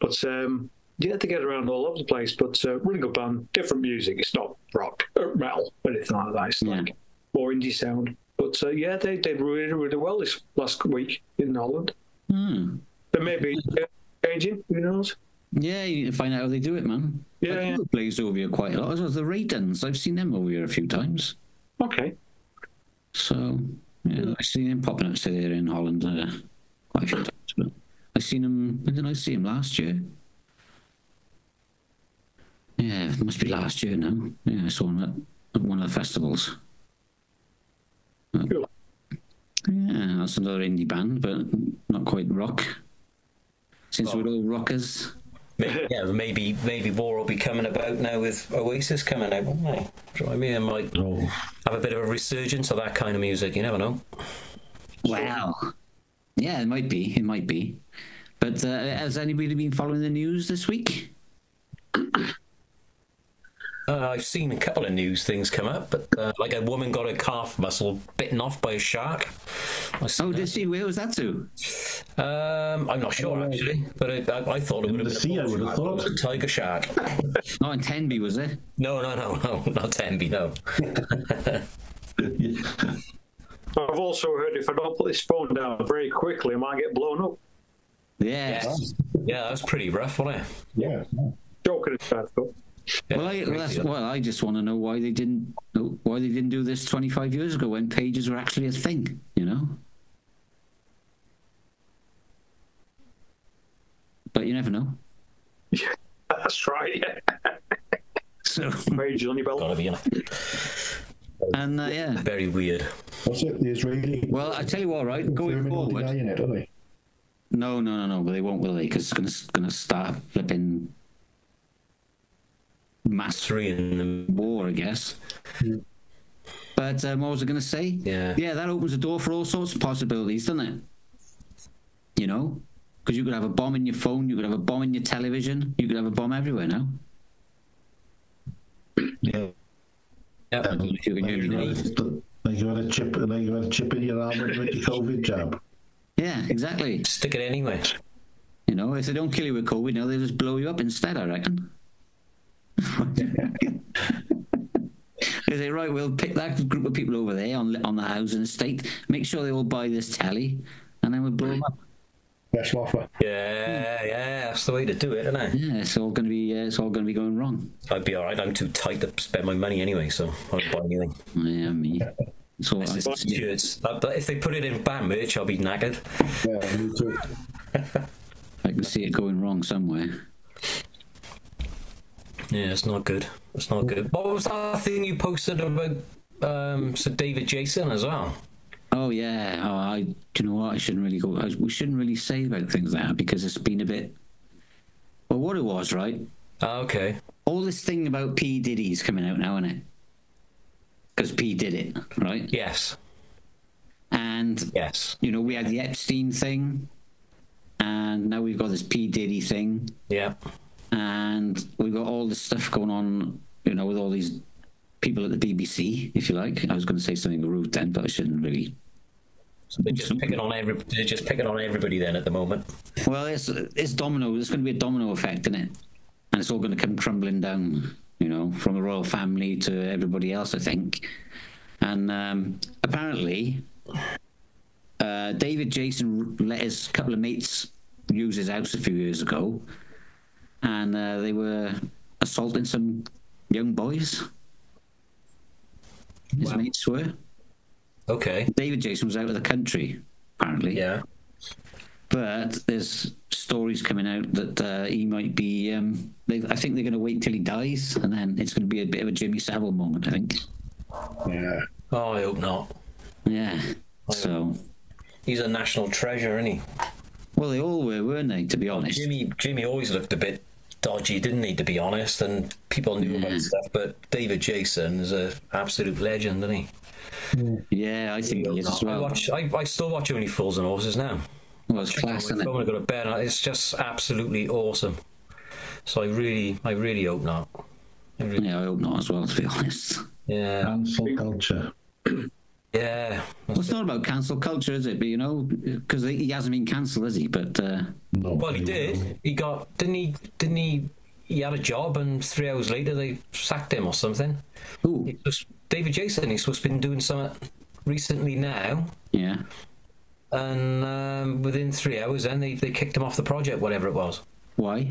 but. Um, Yeah, they get around all over the place, but uh, really good band, different music. It's not rock or metal or anything like that. It's yeah. like more indie sound. But uh, yeah, they did really, really well this last week in Holland. Mm. But maybe uh, changing, who knows? Yeah, you need to find out how they do it, man. Yeah, I've yeah. plays over here quite a lot. The Raidens, I've seen them over here a few times. Okay. So, yeah, I've seen them popping up today in Holland uh, quite a few times. But I've seen them, when did I see them last year? Yeah, it must be last year now. Yeah, I saw him at one of the festivals. Cool. Yeah, that's another indie band, but not quite rock. Since well, we're all rockers. Maybe, yeah, maybe maybe more will be coming about now with Oasis coming out, won't they? Do you know what I mean? I might oh. have a bit of a resurgence of that kind of music. You never know. Wow. Yeah, it might be. It might be. But uh, has anybody been following the news this week? Uh, I've seen a couple of news things come up, but uh, like a woman got a calf muscle bitten off by a shark. Oh, did she? Where was that to? Um, I'm not sure, actually, but it, I, I thought it would have been sea, a, I would have thought. a tiger shark. Not in Tenby, was it? No, no, no, no, not Tenby, no. I've also heard if I don't put this phone down very quickly, I might get blown up. Yeah. Yes. Yeah, that was pretty rough, wasn't it? Yeah. Joking aside, though. Yeah, well, I, well, that's, well, I just want to know why they didn't why they didn't do this twenty-five years ago when pages were actually a thing, you know. But you never know. Yeah, that's right. Yeah. So pages on your belt. And uh, yeah, very weird. What's it? The Israeli. Well, I tell you what, right? Going forward. It, are they? No, no, no, no. But they won't, will they? Because it's going to start flipping. Mastery in the war, I guess. Yeah. But um, what was I going to say? Yeah, yeah, that opens the door for all sorts of possibilities, doesn't it? You know, because you could have a bomb in your phone, you could have a bomb in your television, you could have a bomb everywhere now. Yeah. Yeah. Um, if you can like, you a, like you had a chip, like you had a chip in your arm with your COVID jab. Yeah, exactly. Stick it anyway. You know, if they don't kill you with COVID, now they just blow you up instead, I reckon. They say, right, we'll pick that group of people over there on on the housing estate, make sure they all buy this telly, and then we'll blow them up. Best offer. Yeah, hmm. yeah, that's the way to do it, isn't it? Yeah, it's all going to be uh, it's all going to be going wrong. I'd be all right. I'm too tight to spend my money anyway, so I won't buy anything. Yeah, me. So if they put it in band merch, I'll be knackered. Yeah, me too. I can see it going wrong somewhere. Yeah, it's not good. It's not good. What was that thing you posted about um, Sir David Jason as well? Oh yeah. Oh, I. Do you know what? I shouldn't really go. I, we shouldn't really say about things like that because it's been a bit. Well, what it was, right? Oh, okay. All this thing about P Diddy's coming out now, isn't it? because P did it, right? Yes. And, yes, you know, we had the Epstein thing, and now we've got this P. Diddy thing. Yeah. And we've got all this stuff going on, you know, with all these people at the B B C, if you like. I was going to say something rude then, but I shouldn't really. So they're just picking on every, they're just picking on everybody then at the moment. Well, it's it's domino. There's going to be a domino effect, isn't it? And it's all going to come crumbling down, you know, from the royal family to everybody else, I think. And um, apparently, uh, David Jason let his couple of mates use his house a few years ago, and uh, they were assaulting some young boys. His wow. mates were. Okay. David Jason was out of the country, apparently. Yeah. But there's stories coming out that uh, he might be... Um, they, I think they're going to wait till he dies, and then it's going to be a bit of a Jimmy Savile moment, I think. Yeah. Oh, I hope not. Yeah. I so... He's a national treasure, isn't he? Well, they all were, weren't they, to be honest? Jimmy Jimmy always looked a bit dodgy, didn't he, to be honest, and people knew yeah. about stuff, but David Jason is an absolute legend, isn't he? Yeah, I think he is as well. I, watch, I, I still watch him when he falls on horses now. Well, it's class, isn't it? When I go to bed, it's just absolutely awesome. So I really, I really hope not. I really... Yeah, I hope not as well, to be honest. Yeah. Cancel culture. Yeah. Well, it's not about cancel culture, is it? But, you know, because he hasn't been cancelled, has he? But uh... no, well, he did. He got, didn't he? Didn't he? He had a job, and three hours later they sacked him or something. Ooh. It was David Jason. He's supposed to been doing something recently now. Yeah. And um, within three hours, then they, they kicked him off the project, whatever it was. Why?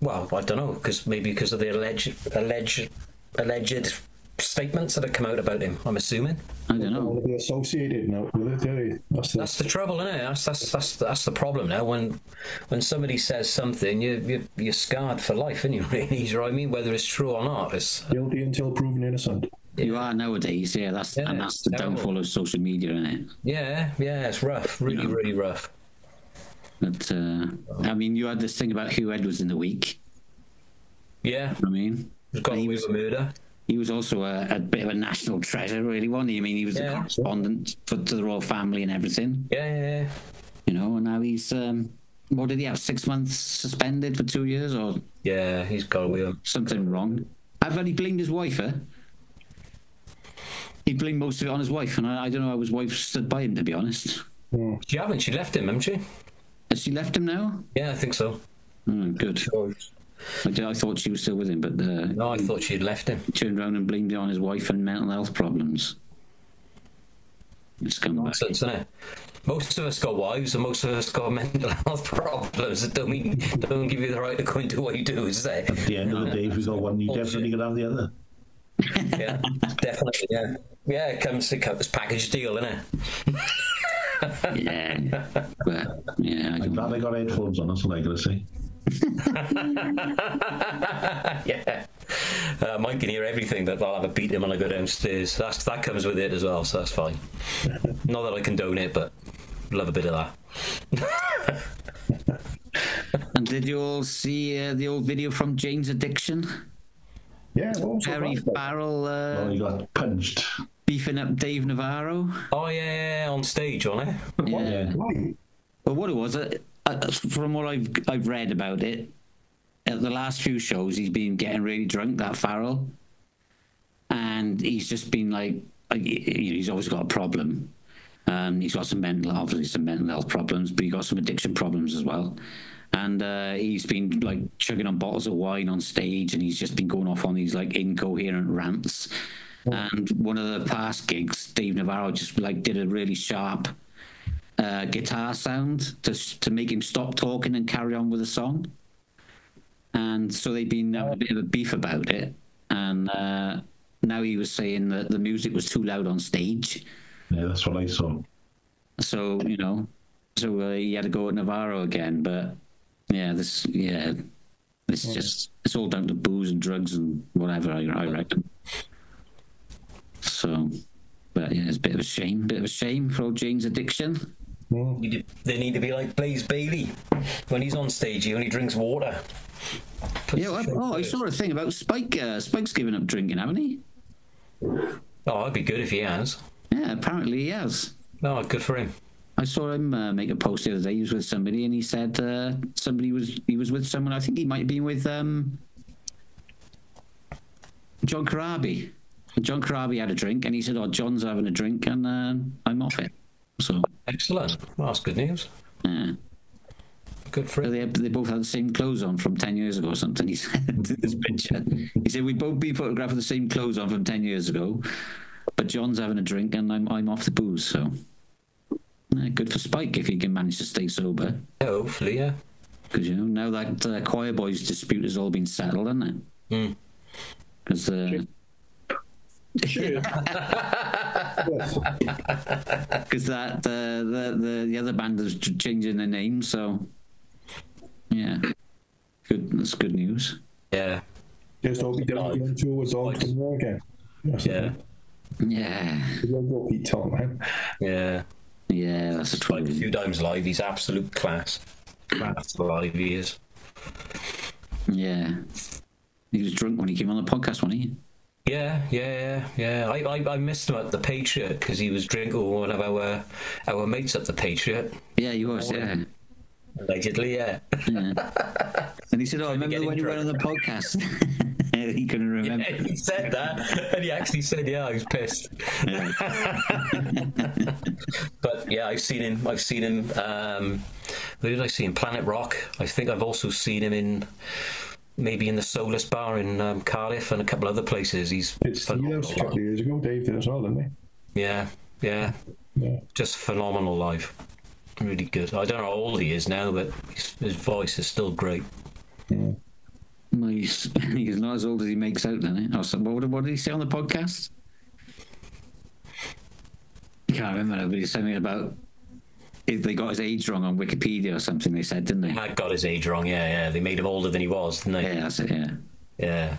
Well, I don't know. Because maybe because of the alleged alleged alleged statements that have come out about him. I'm assuming. I don't know. Well, they're associated now with it, do you? That's the, that's the trouble, isn't it? That's that's that's that's the problem now. When when somebody says something, you you you're scarred for life, aren't you? Really, you know what I mean? Whether it's true or not, it's guilty until proven innocent. You are nowadays, yeah. That's yeah, and that's the terrible. downfall of social media, isn't it? Yeah, yeah, it's rough, really, you know, really rough. But uh, I mean, you had this thing about Hugh Edwards in the week. Yeah, I mean, he's got away with murder. He was also a, a bit of a national treasure, really, wasn't he? I mean, he was yeah. the correspondent for to the royal family and everything. Yeah, yeah, yeah. You know, and now he's um, what did he have? Six months suspended for two years, or yeah, he's got away with something wrong. I've only blamed his wife, eh? He blamed most of it on his wife, and I, I don't know how his wife stood by him, to be honest. Yeah. She haven't. She left him, haven't she? Has she left him now? Yeah, I think so. Oh, good. Sure. I, did, I thought she was still with him, but... Uh, no, I thought she had left him. He turned around and blamed it on his wife and mental health problems. It's come back. Isn't it? Most of us got wives, and most of us got mental health problems. That don't mean, don't give you the right to go and do what you do, is it? At the end of the day, if you've got one, you definitely can have the other. Yeah, definitely, yeah. Yeah, it comes to this package deal, innit? Yeah. But, yeah, I I'm glad I got headphones on, that's what I'm going to say. Yeah. Uh, Mike can hear everything, but I'll have a beat him when I go downstairs. That's, that comes with it as well, so that's fine. Not that I condone it, but love a bit of that. And did you all see uh, the old video from Jane's Addiction? Yeah, Perry Farrell uh, oh, he got punched. Beefing up Dave Navarro. Oh, yeah, yeah, on stage, wasn't it? Yeah. Yeah. Well, what it was, uh, uh, from what I've I've read about it, at the last few shows, he's been getting really drunk, that Farrell. And he's just been like, like you know, he's always got a problem. Um, he's got some mental, obviously some mental health problems, but he's got some addiction problems as well. And uh, he's been like chugging on bottles of wine on stage, and he's just been going off on these like incoherent rants. Oh. And one of the past gigs, Dave Navarro just like did a really sharp uh, guitar sound to to make him stop talking and carry on with the song. And so they've been having a bit of a beef about it. And uh, now he was saying that the music was too loud on stage. Yeah, that's what I saw. So you know, so uh, he had to go at Navarro again, but. Yeah, this yeah, it's yeah. just it's all down to booze and drugs and whatever. I, I reckon. So, but yeah, it's a bit of a shame, bit of a shame for old Jane's Addiction. Mm. They need to be like Blaze Bailey. When he's on stage, he only drinks water. Puts yeah, well, I, oh, I saw a thing about Spike. Uh, Spike's given up drinking, haven't he? Oh, that'd be good if he has. Yeah, apparently he has. Oh, good for him. I saw him uh, make a post the other day. He was with somebody, and he said uh, somebody was he was with someone. I think he might have been with um, John Corabi. John Corabi had a drink, and he said, "Oh, John's having a drink, and uh, I'm off it." So excellent. Well, that's good news. Yeah. Good for so him. They, they both had the same clothes on from ten years ago or something. He said to this picture. He said, "We've both been photographed with the same clothes on from ten years ago, but John's having a drink, and I'm I'm off the booze." So. Uh, good for Spike if he can manage to stay sober. Yeah, hopefully, yeah. Because, you know, now that uh, choir boys dispute has all been settled, hasn't it? Because... Mm. Uh... True. Because that, uh, the, the, the other band is changing their name, so... Yeah. Good. That's good news. Yeah. Just hope he doesn't get into his own again. Yeah. Yeah. Yeah. Yeah, that's a twelve. A few times live, he's absolute class. Class live, he is. Yeah. He was drunk when he came on the podcast, wasn't he? Yeah, yeah, yeah, yeah. I, I, I missed him at the Patriot because he was drinking with one of our our mates at the Patriot. Yeah, he was, yeah. Allegedly, yeah. yeah. And he said, "Oh, I remember when you went on the podcast." He couldn't remember. Yeah, he said that, and he actually said, "Yeah, I was pissed." Yeah. But yeah, I've seen him. I've seen him. Um, where did I see him? Planet Rock. I think I've also seen him in maybe in the Solus Bar in um, Cardiff and a couple other places. He's it's phenomenal. He a couple of years ago. Dave did as well, didn't he? Yeah, yeah, yeah. Just phenomenal live. Really good. I don't know how old he is now, but his, his voice is still great. Yeah. Well, he's, he's not as old as he makes out, then. Eh? Oh, so what, what did he say on the podcast? I can't remember, but he said something about if they got his age wrong on Wikipedia or something, they said, didn't they? They had got his age wrong, yeah, yeah. They made him older than he was, didn't they? Yeah, that's it, yeah. Yeah.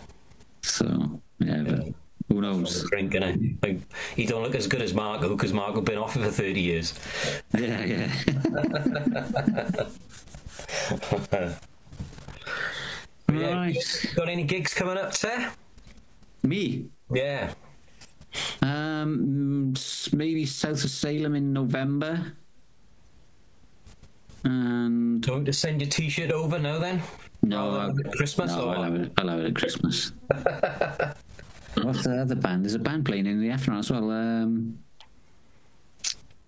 So, yeah, yeah. But who knows? Drink, innit? Like, he don't look as good as Marco, because Marco's been off it for thirty years. Yeah, yeah. Yeah. Right. Got any gigs coming up, sir? Me? Yeah. Um, maybe south of Salem in November. And do you want to send your T-shirt over now then? No, I'll, I'll, Christmas. No, or... I'll have it. I'll have it at Christmas. What's the other band? There's a band playing in the afternoon as well. Um,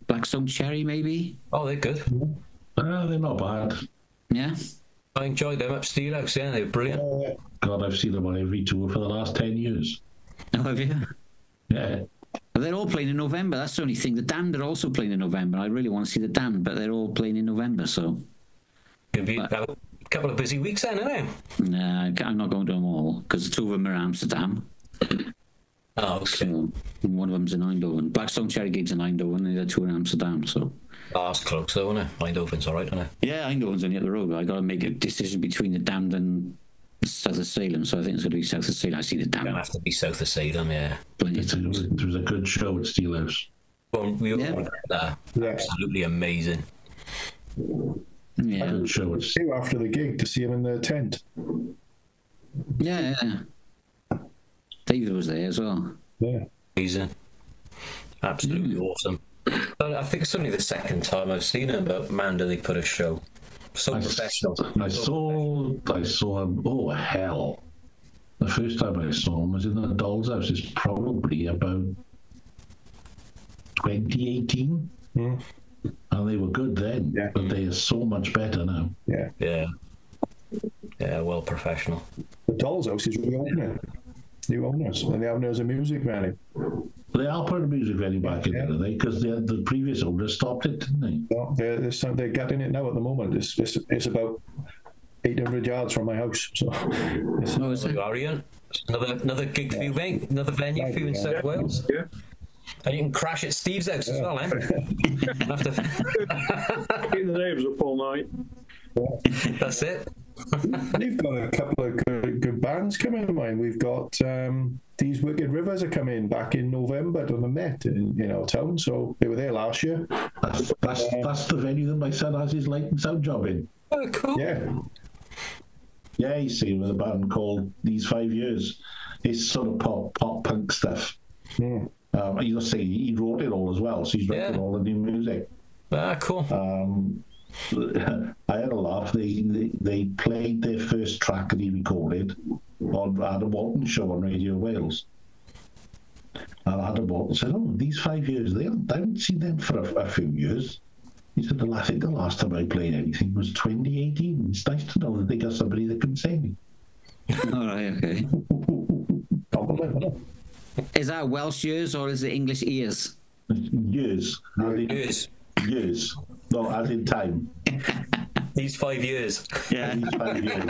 Blackstone Cherry, maybe. Oh, they're good. Uh, they're not bad. Yeah. I enjoyed them at Steelhouse, yeah, they were brilliant. God, I've seen them on every tour for the last ten years. Oh, have you? Yeah. They're all playing in November, that's the only thing. The Damned are also playing in November. I really want to see The Damned, but they're all playing in November, so... It'll be but, a couple of busy weeks then, isn't it? Nah, I'm not going to them all, because the two of them are in Amsterdam. Oh, okay. So, one of them's in Eindhoven. Blackstone Cherry Gate's in Eindhoven, and the other two are in Amsterdam, so... Oh, that's close though, isn't it? Eindhoven's alright, isn't it? Yeah, Eindhoven's on the other road. I got to make a decision between The Damned and South of Salem, so I think it's going to be South of Salem. I see The Damned. It's going to have to be South of Salem, yeah. It was a good show at Steelhouse. Well, we all yeah. were there. Yeah. Absolutely amazing. Yeah. I didn't show it after the gig to see him in the tent. Yeah, yeah. David was there as well. Yeah. Amazing. Absolutely mm. awesome. I think it's only the second time I've seen him, but man, do they put a show. So I professional. I saw, I saw him, oh hell. The first time I saw him was in the Doll's House. It's probably about twenty eighteen. Yeah. And they were good then, yeah. But they are so much better now. Yeah. Yeah. Yeah, well professional. The Doll's House is reopening. New owners, and they have as a music venue. They are putting a music venue back in, yeah. There, are they? Because the previous owners stopped it, didn't they? No, they're, they're, they're getting it now at the moment. It's it's, it's about eight hundred yards from my house. So, it's oh, is it? Ian? Another, another gig yeah. for you, mate? Another venue Thank for you in yeah. South yeah. Wales? Yeah. And you can crash at Steve's house yeah. as well, eh? Have to... the neighbours up all night. Yeah. That's it. We've got a couple of good, good bands coming to mind. We've got um, These Wicked Rivers are coming back in November to the Met in, in our town. So they were there last year. That's that's, um, that's the venue that my son has his light and sound job in. Oh, cool. Yeah. Yeah, he's singing with a band called These Five Years. It's sort of pop, pop punk stuff. Yeah. Um, and you'll see he wrote it all as well, so he's written yeah. all the new music. Ah, cool. Um, I had a laugh. They, they they played their first track that he recorded on Adam Walton's show on Radio Wales. And Adam Walton said, "Oh, these five years, they haven't, I haven't seen them for a, a few years." He said, "I think the last time I played anything was twenty eighteen. It's nice to know that they got somebody that can sing." All right, okay. Is that Welsh years or is it English ears? Years. In, years. Years. No, as in time. These five years. Yeah. These five years.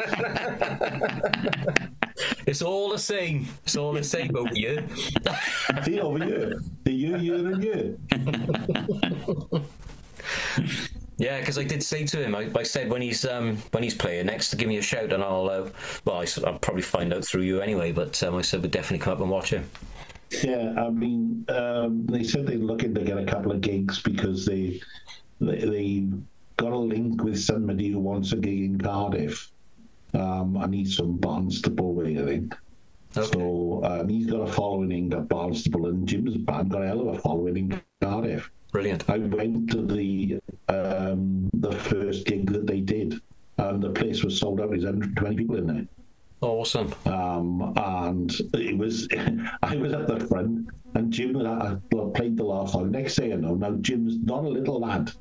It's all the same. It's all the same over here. See, over here. The year, year, and year. Yeah, because I did say to him, I, I said when he's um, when he's playing next, to give me a shout, and I'll uh, well, I, I'll probably find out through you anyway. But um, I said we'd definitely come up and watch him. Yeah, I mean, um, they said they're looking to get a couple of gigs because they they they got a link with somebody who wants a gig in Cardiff. Um, I need some Barnstaple way, I think. Okay. So um, he's got a following in Barnstaple, and Jim's band got a hell of a following in Cardiff. Brilliant. I went to the um, the first gig that they did, and the place was sold out. There's one hundred twenty people in there. Awesome. Um, and it was, I was at the front, and Jim I played the last song. Next thing I know, now Jim's not a little lad.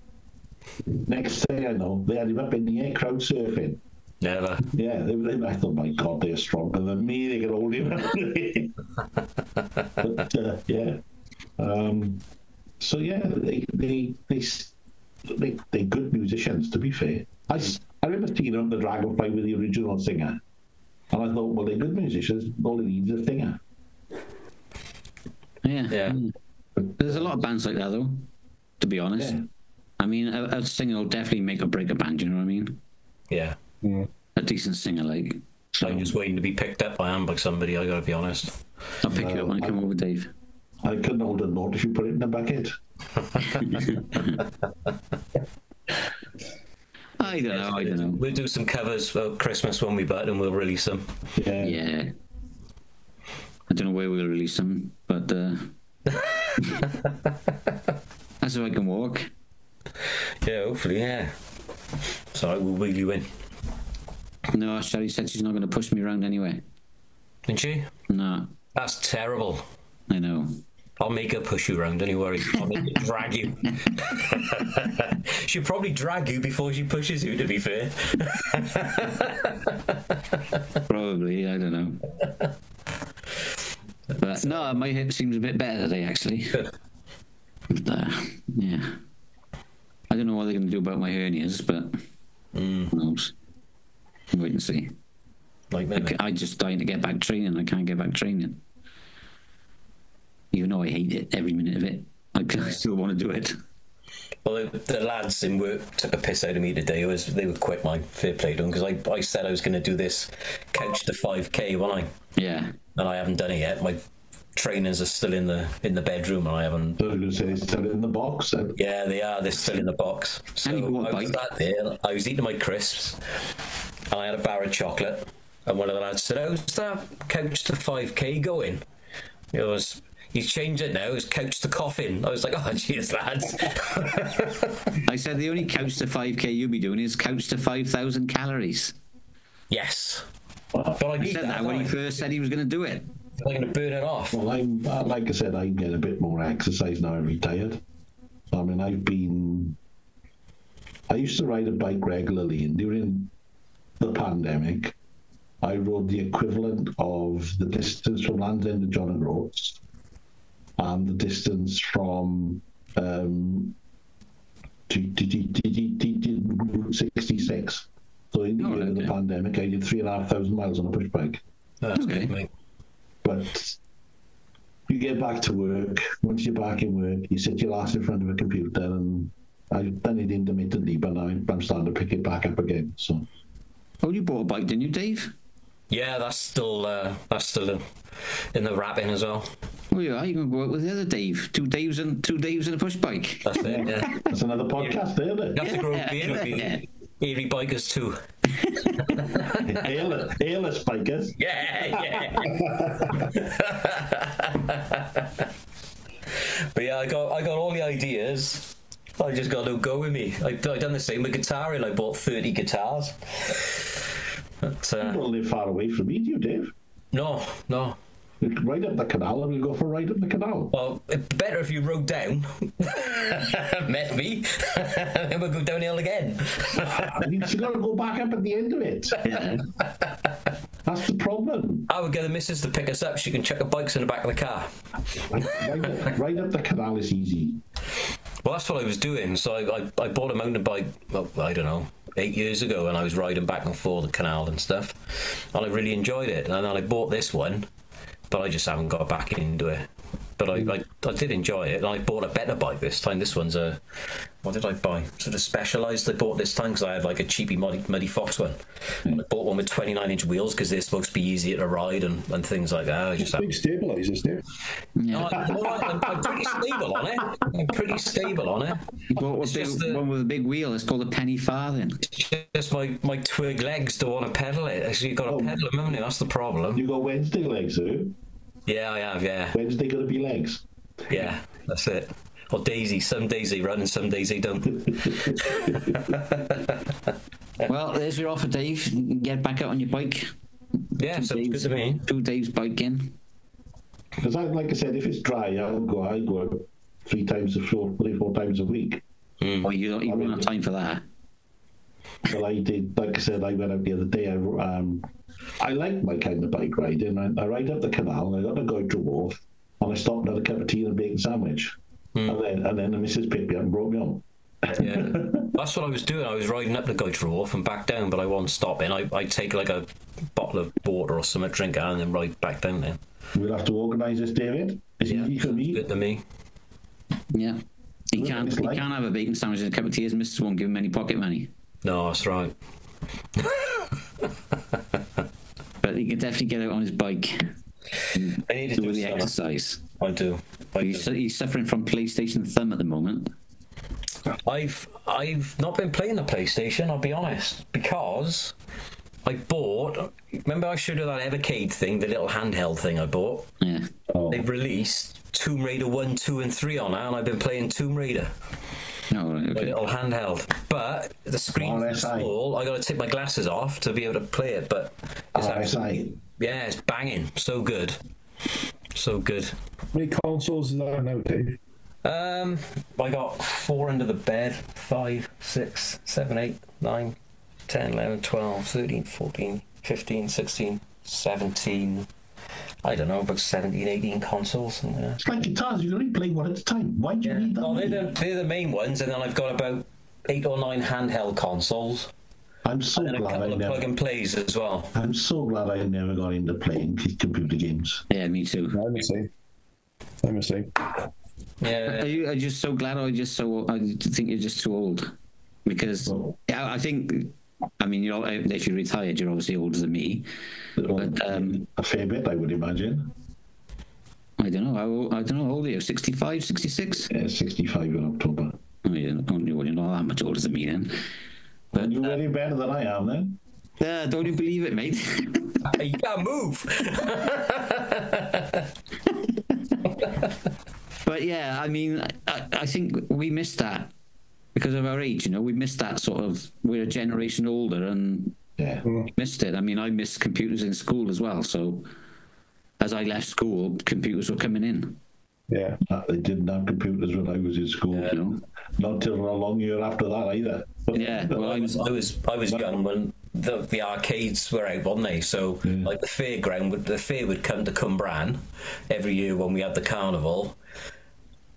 Next thing I know, they had him up in the air crowd surfing. Never. Yeah, they, they, I thought, my God, they're stronger than me. They can hold him up. But uh, yeah. Um, So yeah, they they they they they're good musicians. To be fair, I, I remember seeing them at the Dragonfly with the original singer, and I thought, well, they're good musicians. All it needs is a singer. Yeah, yeah. There's a lot of bands like that, though. To be honest, yeah. I mean, a, a singer will definitely make or break a band. You know what I mean? Yeah. Yeah. A decent singer, like. So. I'm just waiting to be picked up by by somebody. I gotta be honest. I'll pick no, you up when I come over, Dave. I couldn't hold a note if you put it in a bucket. I don't know, I don't know. We'll do some covers for Christmas when we back and we'll release them. Yeah. Yeah. I don't know where we'll release them, but uh, that's if I can walk. Yeah, hopefully, yeah. So I will wheel you in. No, Sherry said she's not going to push me around anyway. Didn't she? No. That's terrible. I know. I'll make her push you around, don't you worry. I'll make her drag you. She'll probably drag you before she pushes you, to be fair. Probably, I don't know. But no, my hip seems a bit better today, actually. But, uh, yeah. I don't know what they're going to do about my hernias, but mm. who knows? Wait and see. Like that, I, I just dying to get back training. I can't get back training. Even though I hate it, every minute of it, I still want to do it. Well, the, the lads in work took a piss out of me today. It was, they were quick, man. Fair play to them, because I, I said I was going to do this couch to five K, wasn't I? Yeah. And I haven't done it yet. My trainers are still in the in the bedroom, and I haven't. I was going to say they're still in the box. Then. Yeah, they are. They're still in the box. So I was sat there. I was eating my crisps, and I had a bar of chocolate. And one of the lads said, "How's that couch to five K going?" It was. He's changed it now. It's couch to coffin. I was like, oh, cheers, lads. I said the only couch to five K you'll be doing is couch to five thousand calories. Yes. Well, but I, I said that, that when I... he first said he was going to do it. I'm going to burn it off. Well, I'm, like I said, I get a bit more exercise now. I'm retired. I mean, I've been... I used to ride a bike regularly, and during the pandemic, I rode the equivalent of the distance from Land's End to John and Roads, and the distance from um, Route sixty-six. So in the oh, year okay. of the pandemic, I did three and a half thousand miles on a push bike. That's okay. Good, mate. But you get back to work. Once you're back in work, you sit your ass in front of a computer, and I've done it intermittently, but now I'm starting to pick it back up again. So. Oh, you bought a bike, didn't you, Dave? Yeah, that's still uh, that's still in the wrapping as well. Well, you are. You can go out with the other Dave. Two Daves and two Daves and a push bike. That's it. Yeah. That's another podcast, isn't it? You have to grow a beard. Eerie bikers too. Airless, airless bikers. Yeah, yeah. But yeah, I got I got all the ideas. I just got to go with me. I, I done the same with guitar, and I bought thirty guitars. But, uh, you don't live far away from me, do you, Dave? No, no. Right up the canal, and we'll go for right up the canal. Well, it'd better if you rode down, met me, and then we'll go downhill again. You've got to go back up at the end of it. Yeah. That's the problem. I would get the missus to pick us up. She can check her bikes in the back of the car. Right, right, up, right up the canal is easy. Well, that's what I was doing. So I, I, I bought a mountain bike, well, I don't know, eight years ago, and I was riding back and forth the canal and stuff, and I really enjoyed it. And then I bought this one, but I just haven't got back into it. But I, I, I did enjoy it, and I bought a better bike this time. This one's a, what did I buy? Sort of Specialized I bought this time, because I had like a cheapy Muddy, Muddy Fox one. And I bought one with twenty-nine inch wheels, because they're supposed to be easier to ride and, and things like that. I just big stabilisers, dude. No, I, well, I'm, I'm pretty stable on it. I'm pretty stable on it. What was the one with a big wheel? It's called a penny farthing. It's just my, my twig legs don't want to pedal it. Actually, you've got to oh. pedal them, haven't you? That's the problem. You've got Wednesday legs, have you? Yeah, I have, yeah. When's they going to be legs? Yeah, that's it. Or Daisy. Some days they run and some days they don't. Well, there's your offer, Dave. Get back out on your bike. Yeah, sounds good to me. Do Dave's bike in. Because, like I said, if it's dry, I'll go, I'll go three times a floor, three, four times a week. Mm. Oh, you don't even I mean, have time for that. Well, I did. Like I said, I went out the other day. I, um, I like my kind of bike riding. I, I ride up the canal, and I got to go to Wharf, and I stopped and had a cup of tea and a bacon sandwich. Mm. And then and then the missus picked me up and brought me on. Yeah, that's what I was doing. I was riding up the Goiter Wharf and back down, but I wasn't stopping. I, I'd take like a bottle of water or something, drink it, and then ride back down there. We'll have to organise this, David. It's yeah, easy for me. Good to me. Yeah. He can't, he like. can't have a bacon sandwich and a cup of tea, as missus won't give him any pocket money. No, that's right. But he can definitely get out on his bike. I need to do, do the summer. exercise. I do. I he's, do. Su- he's suffering from PlayStation Thumb at the moment. I've I've not been playing the PlayStation, I'll be honest, because I bought. Remember, I showed you that Evercade thing, the little handheld thing I bought. Yeah. Oh. They've released Tomb Raider one, two, and three on it, and I've been playing Tomb Raider. No, okay. A little handheld, but the screen is small. I got to take my glasses off to be able to play it. But it's absolutely, yeah, it's banging. So good, so good. How many consoles is that now, Dave? Um, I got four under the bed: five, six, seven, eight, nine, ten, eleven, twelve, thirteen, fourteen, fifteen, sixteen, seventeen. I don't know, about seventeen, eighteen consoles. And, uh, it's like guitars, you can only play one at a time. Why do you yeah. need that? Oh, they're the, they're the main ones, and then I've got about eight or nine handheld consoles. I'm so and glad a couple I of never... plug and plays as well. I'm so glad I never got into playing computer games. Yeah, me too. I'm the same. I'm the same. Yeah. Are you are you just so glad, or are you just so? I think you're just too old, because oh. I, I think. I mean, you're, if you're retired, you're obviously older than me. But, um, a fair bit, I would imagine. I don't know. I, I don't know. How old are you? sixty-five, sixty-six? Yeah, sixty-five in October. Oh, yeah, you're not that much older than me then. But, and you're uh, way better than I am then. Uh, don't you believe it, mate? You can't move. But yeah, I mean, I, I think we missed that. Because of our age, you know, we missed that sort of. We're a generation older, and yeah. we missed it. I mean, I missed computers in school as well. So, as I left school, computers were coming in. Yeah, they didn't have computers when I was in school. Yeah. You know? Not till a long year after that either. Yeah, well, I was, I was, I was young when the the arcades were out, weren't they? So, yeah. like the fairground, would, the fair would come to Cumbran every year when we had the carnival.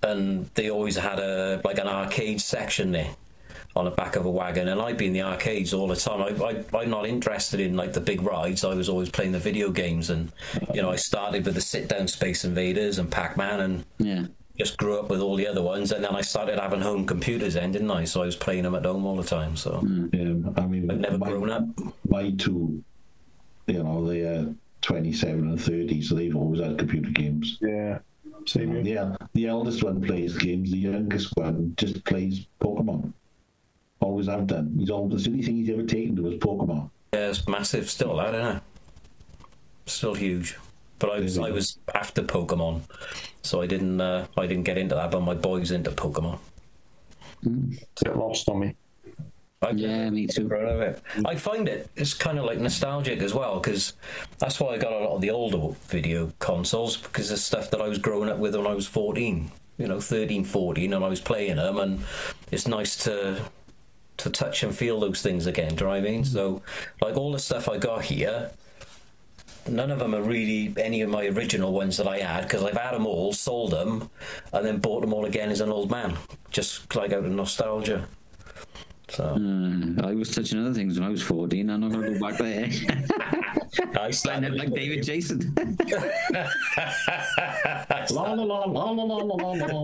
And they always had a like an arcade section there on the back of a wagon, and I'd be in the arcades all the time. I, I, I'm not interested in like the big rides. I was always playing the video games, and you know, I started with the sit-down Space Invaders and Pac-Man, and yeah. just grew up with all the other ones. And then I started having home computers then, didn't I? So I was playing them at home all the time. So yeah, I mean, I've never my, grown up. My two, you know, they're twenty-seven and thirty, so they've always had computer games. Yeah. Same yeah, the eldest one plays games. The youngest one just plays Pokemon or always have done. He's all, the only thing he's ever taken to was Pokemon. Yeah, it's massive still, I don't know. Still huge. But I was, I was after Pokemon, so I didn't uh, I didn't get into that, but my boy's into Pokemon. Mm. It lost on me. I, yeah, me too. I find it, it's kind of like nostalgic as well, because that's why I got a lot of the older video consoles, because it's stuff that I was growing up with when I was fourteen, you know, thirteen, fourteen, and I was playing them, and it's nice to to touch and feel those things again, do you know what I mean? So, like, all the stuff I got here, none of them are really any of my original ones that I had, because I've had them all, sold them, and then bought them all again as an old man, just, like, out of nostalgia. So. Mm, I was touching other things when I was fourteen. I'm not going to go back there. I sounded like David Jason. la, la, la, la, la, la, la,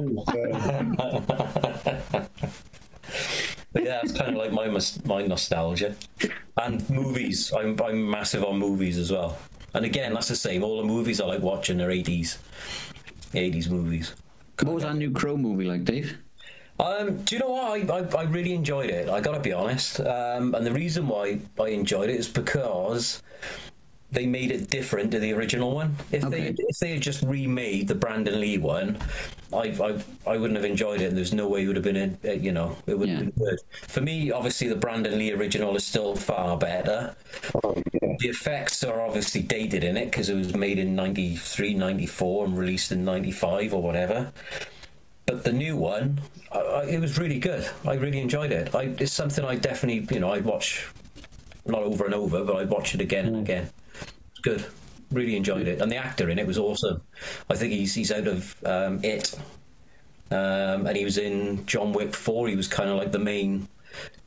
la. But yeah, it's kind of like my my nostalgia. And movies. I'm I'm massive on movies as well. And again, that's the same. All the movies I like watching are eighties, eighties movies. What was our new Crow movie like, Dave? Um, do you know what? I, I, I really enjoyed it. I gotta be honest. Um, and the reason why I enjoyed it is because they made it different to the original one. If okay. they if they had just remade the Brandon Lee one, I I I wouldn't have enjoyed it. And there's no way it would have been a, you know, it would have yeah. been good. For me, obviously, the Brandon Lee original is still far better. Oh, yeah. The effects are obviously dated in it because it was made in ninety-three, ninety-four, and released in ninety-five or whatever. But the new one, I, I, it was really good. I really enjoyed it. I, it's something I definitely, you know, I'd watch, not over and over, but I'd watch it again and again. It's good. Really enjoyed it. And the actor in it was awesome. I think he's he's out of um, It. Um, and he was in John Wick four. He was kind of like the main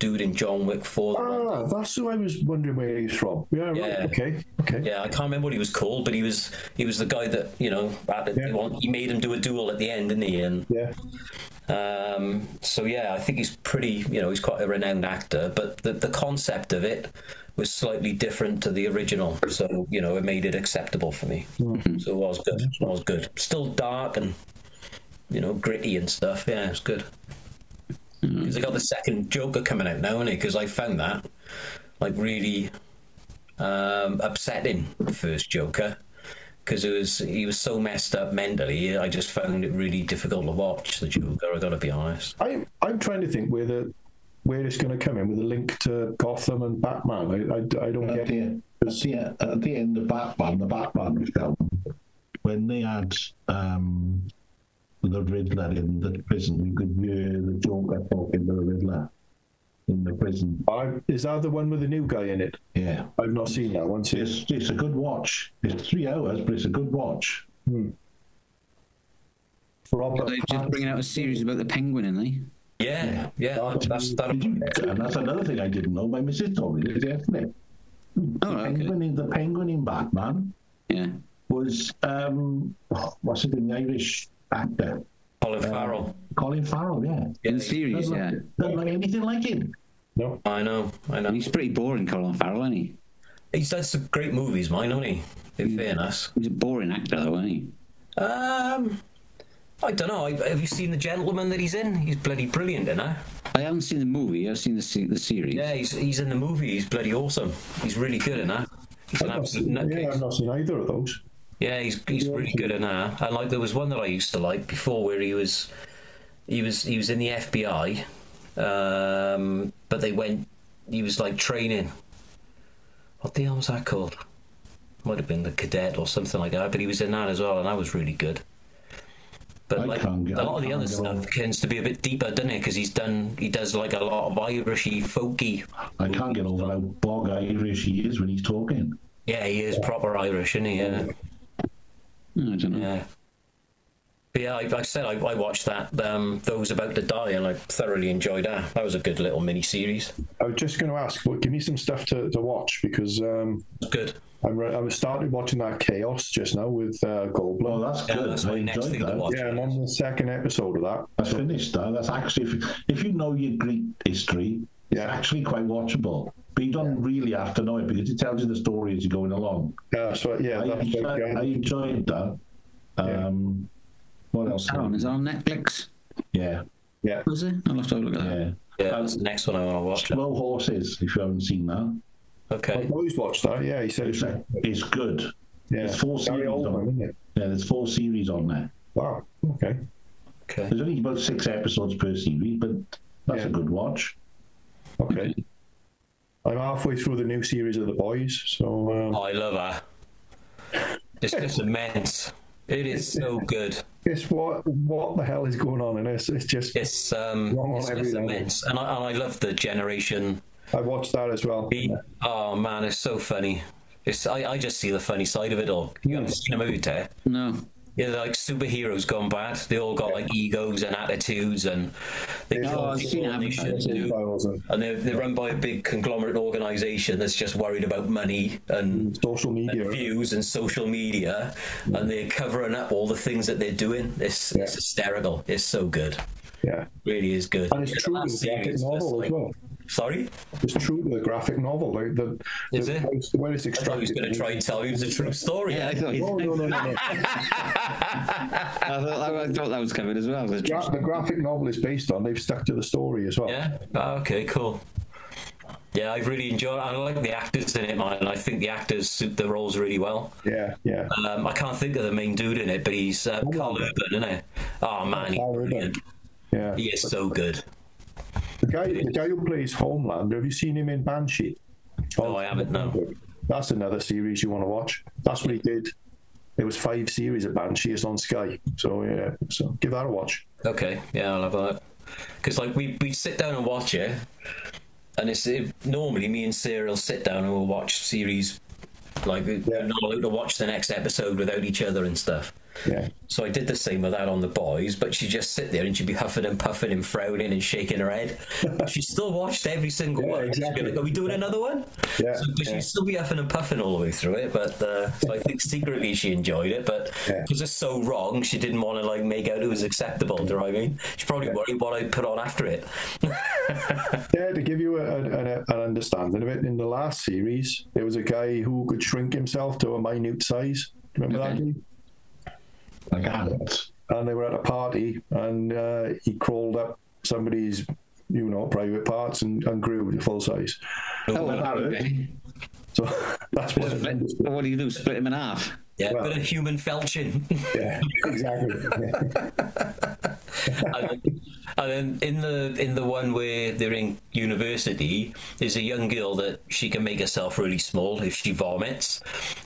dude in John Wick four. Ah, that's who I was wondering where he was from. Yeah, yeah. Right. Okay. Okay. Yeah, I can't remember what he was called, but he was he was the guy that, you know, added, yeah. he made him do a duel at the end, didn't he? And yeah. Um, so yeah, I think he's pretty, you know, he's quite a renowned actor, but the the concept of it was slightly different to the original, so, you know, it made it acceptable for me. Mm-hmm. So it was good. It was good. Still dark and, you know, gritty and stuff. Yeah, it was good. Because they got the second Joker coming out now, isn't it? Because I found that, like, really um, upsetting, the first Joker. Because it was, he was so messed up mentally, I just found it really difficult to watch, the Joker, I've got to be honest. I, I'm trying to think where the where it's going to come in, with a link to Gotham and Batman. I, I, I don't at get the, it. See, at the end of Batman, the Batman film, when they had... Um... the Riddler in the prison. You could hear the Joker talking to the Riddler in the prison. I, is that the one with the new guy in it? Yeah. I've not seen that one. It's, it's a good watch. It's three hours, but it's a good watch. Hmm. So they're just bringing out a series about the Penguin, aren't they? Yeah, yeah. yeah that's, that's, you, and that's another thing I didn't know. My missus told me this yesterday. Oh, the, okay. penguin in, the Penguin in Batman yeah. was, um, what's it in the Irish... actor. Colin Farrell. Um, Colin Farrell, yeah. In the series, doesn't, yeah. Doesn't look anything like him. No. I know, I know. He's pretty boring, Colin Farrell, isn't he? He's done some great movies, mine, hasn't he? In fairness. He's a boring actor, though, isn't he? Um, I don't know. Have you seen The Gentleman that he's in? He's bloody brilliant, isn't he? I haven't seen the movie. I've seen the the series. Yeah, he's, he's in the movie. He's bloody awesome. He's really good, isn't he? He's an absolute nutcase. Yeah, I've not seen either of those. Yeah, he's he's really good in that. And like there was one that I used to like before, where he was, he was he was in the F B I, um, but they went. He was like training. What the hell was that called? Might have been The Cadet or something like that. But he was in that as well, and that was really good. But I like a lot of the other stuff on. Tends to be a bit deeper, doesn't it? Because he's done, he does like a lot of Irishy, folky. I can't get over how bog Irish he is when he's talking. Yeah, he is proper Irish, isn't he? Yeah. I don't know. Yeah, but yeah. Like I said, I, I watched that um, Those About to Die, and I thoroughly enjoyed that. That was a good little mini series. I was just going to ask, well, give me some stuff to, to watch because um, good. I'm re- I was started watching that Chaos just now with uh, Goldblum. Oh, that's yeah, good. That's my next thing that. to watch. Yeah, I'm on the second episode of that. That's so. finished. That. That's actually, if, if you know your Greek history, it's yeah. actually quite watchable. But you don't really have to know it because it tells you the story as you're going along. Yeah, so yeah, I, that's enjoyed, I, I enjoyed that. Um, yeah. What else? Is that on Netflix? Yeah. Yeah. Was it? I'll have to look at that. Yeah, that's the next one I want to watch. Slow Horses, if you haven't seen that. Okay. I've always watched that, yeah. He said it's, it's good. Yeah. There's four Gary series Oldman, on isn't it? Yeah, there's four series on there. Wow, okay. Okay. There's only about six episodes per series, but that's yeah. a good watch. Okay. I'm halfway through the new series of The Boys, so... Um... Oh, I love her. It's just immense. It is so good. It's what what the hell is going on in this? It's just it's um wrong it's, on every it's immense, and I and I love the generation. I watched that as well. He, oh man, it's so funny. It's I, I just see the funny side of it all. You mm. haven't seen a movie there? No. Yeah, like superheroes gone bad. They all got yeah. like egos and attitudes, and they oh, I've seen do, and they're, they're run by a big conglomerate organisation that's just worried about money and social media and views and social media, yeah. and they're covering up all the things that they're doing. It's, yeah. it's hysterical. It's so good. Yeah, it really is good. And it's yeah, true to the graphic novel like, as well. Sorry, it's true to the graphic novel. Like the, the, is it? The way it's extracted. I thought he was going to try and tell you it was a true story. Yeah, I thought. Oh, no, no, no, no. I, thought, I thought that was coming as well. The, gra- the graphic novel is based on. They've stuck to the story as well. Yeah. Oh, okay. Cool. Yeah, I've really enjoyed it. I like the actors in it, man. I think the actors suit the roles really well. Yeah, yeah. Um, I can't think of the main dude in it, but he's uh, oh, Carl Urban, isn't it? Oh man, he's brilliant. Yeah. He is so good. The guy, the guy who plays Homelander, have you seen him in Banshee? No, I haven't, no. That's another series you want to watch. That's what he did. There was five series of Banshee. It's on Sky. So, yeah, so give that a watch. Okay, yeah, I'll have that. Because, like, we we sit down and watch it, and it's it, normally me and Sarah will sit down and we'll watch series, like, yeah. we're not allowed to watch the next episode without each other and stuff. Yeah. So I did the same with that on The Boys, but she'd just sit there and she'd be huffing and puffing and frowning and shaking her head. But she still watched every single yeah, one. Exactly. Like, are we doing another one? Yeah. So, but yeah. she'd still be huffing and puffing all the way through it. But uh, so I think secretly she enjoyed it, but yeah. it was just so wrong she didn't want to like make out it was acceptable. Do you know what I mean? She probably yeah. worried what I put on after it. Yeah, to give you a, a, an understanding of it, in the last series, there was a guy who could shrink himself to a minute size. Remember okay. that guy? Like and they were at a party, and uh, he crawled up somebody's, you know, private parts and, and grew to full size. Oh, that so that's what. What do you do? Split him in half? Yeah, well, a bit of human felching. Yeah, exactly. Yeah. and, then, and then in the in the one where they're in university, there's a young girl that she can make herself really small if she vomits.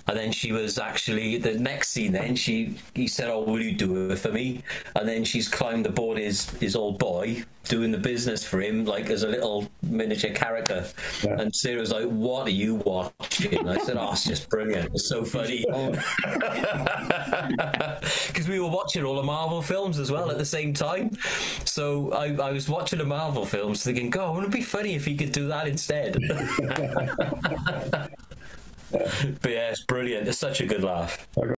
And then she was actually the next scene. Then she he said, "Oh, will you do it for me?" And then she's climbed aboard his his old boy, doing the business for him, like as a little miniature character. Yeah. And Sarah's like, "What are you watching?" And I said, "Oh, it's just brilliant. It's so funny." Because we were watching all the Marvel films as well at the same time, so I, I was watching the Marvel films thinking, God, wouldn't it be funny if he could do that instead? But yeah, it's brilliant. It's such a good laugh. I got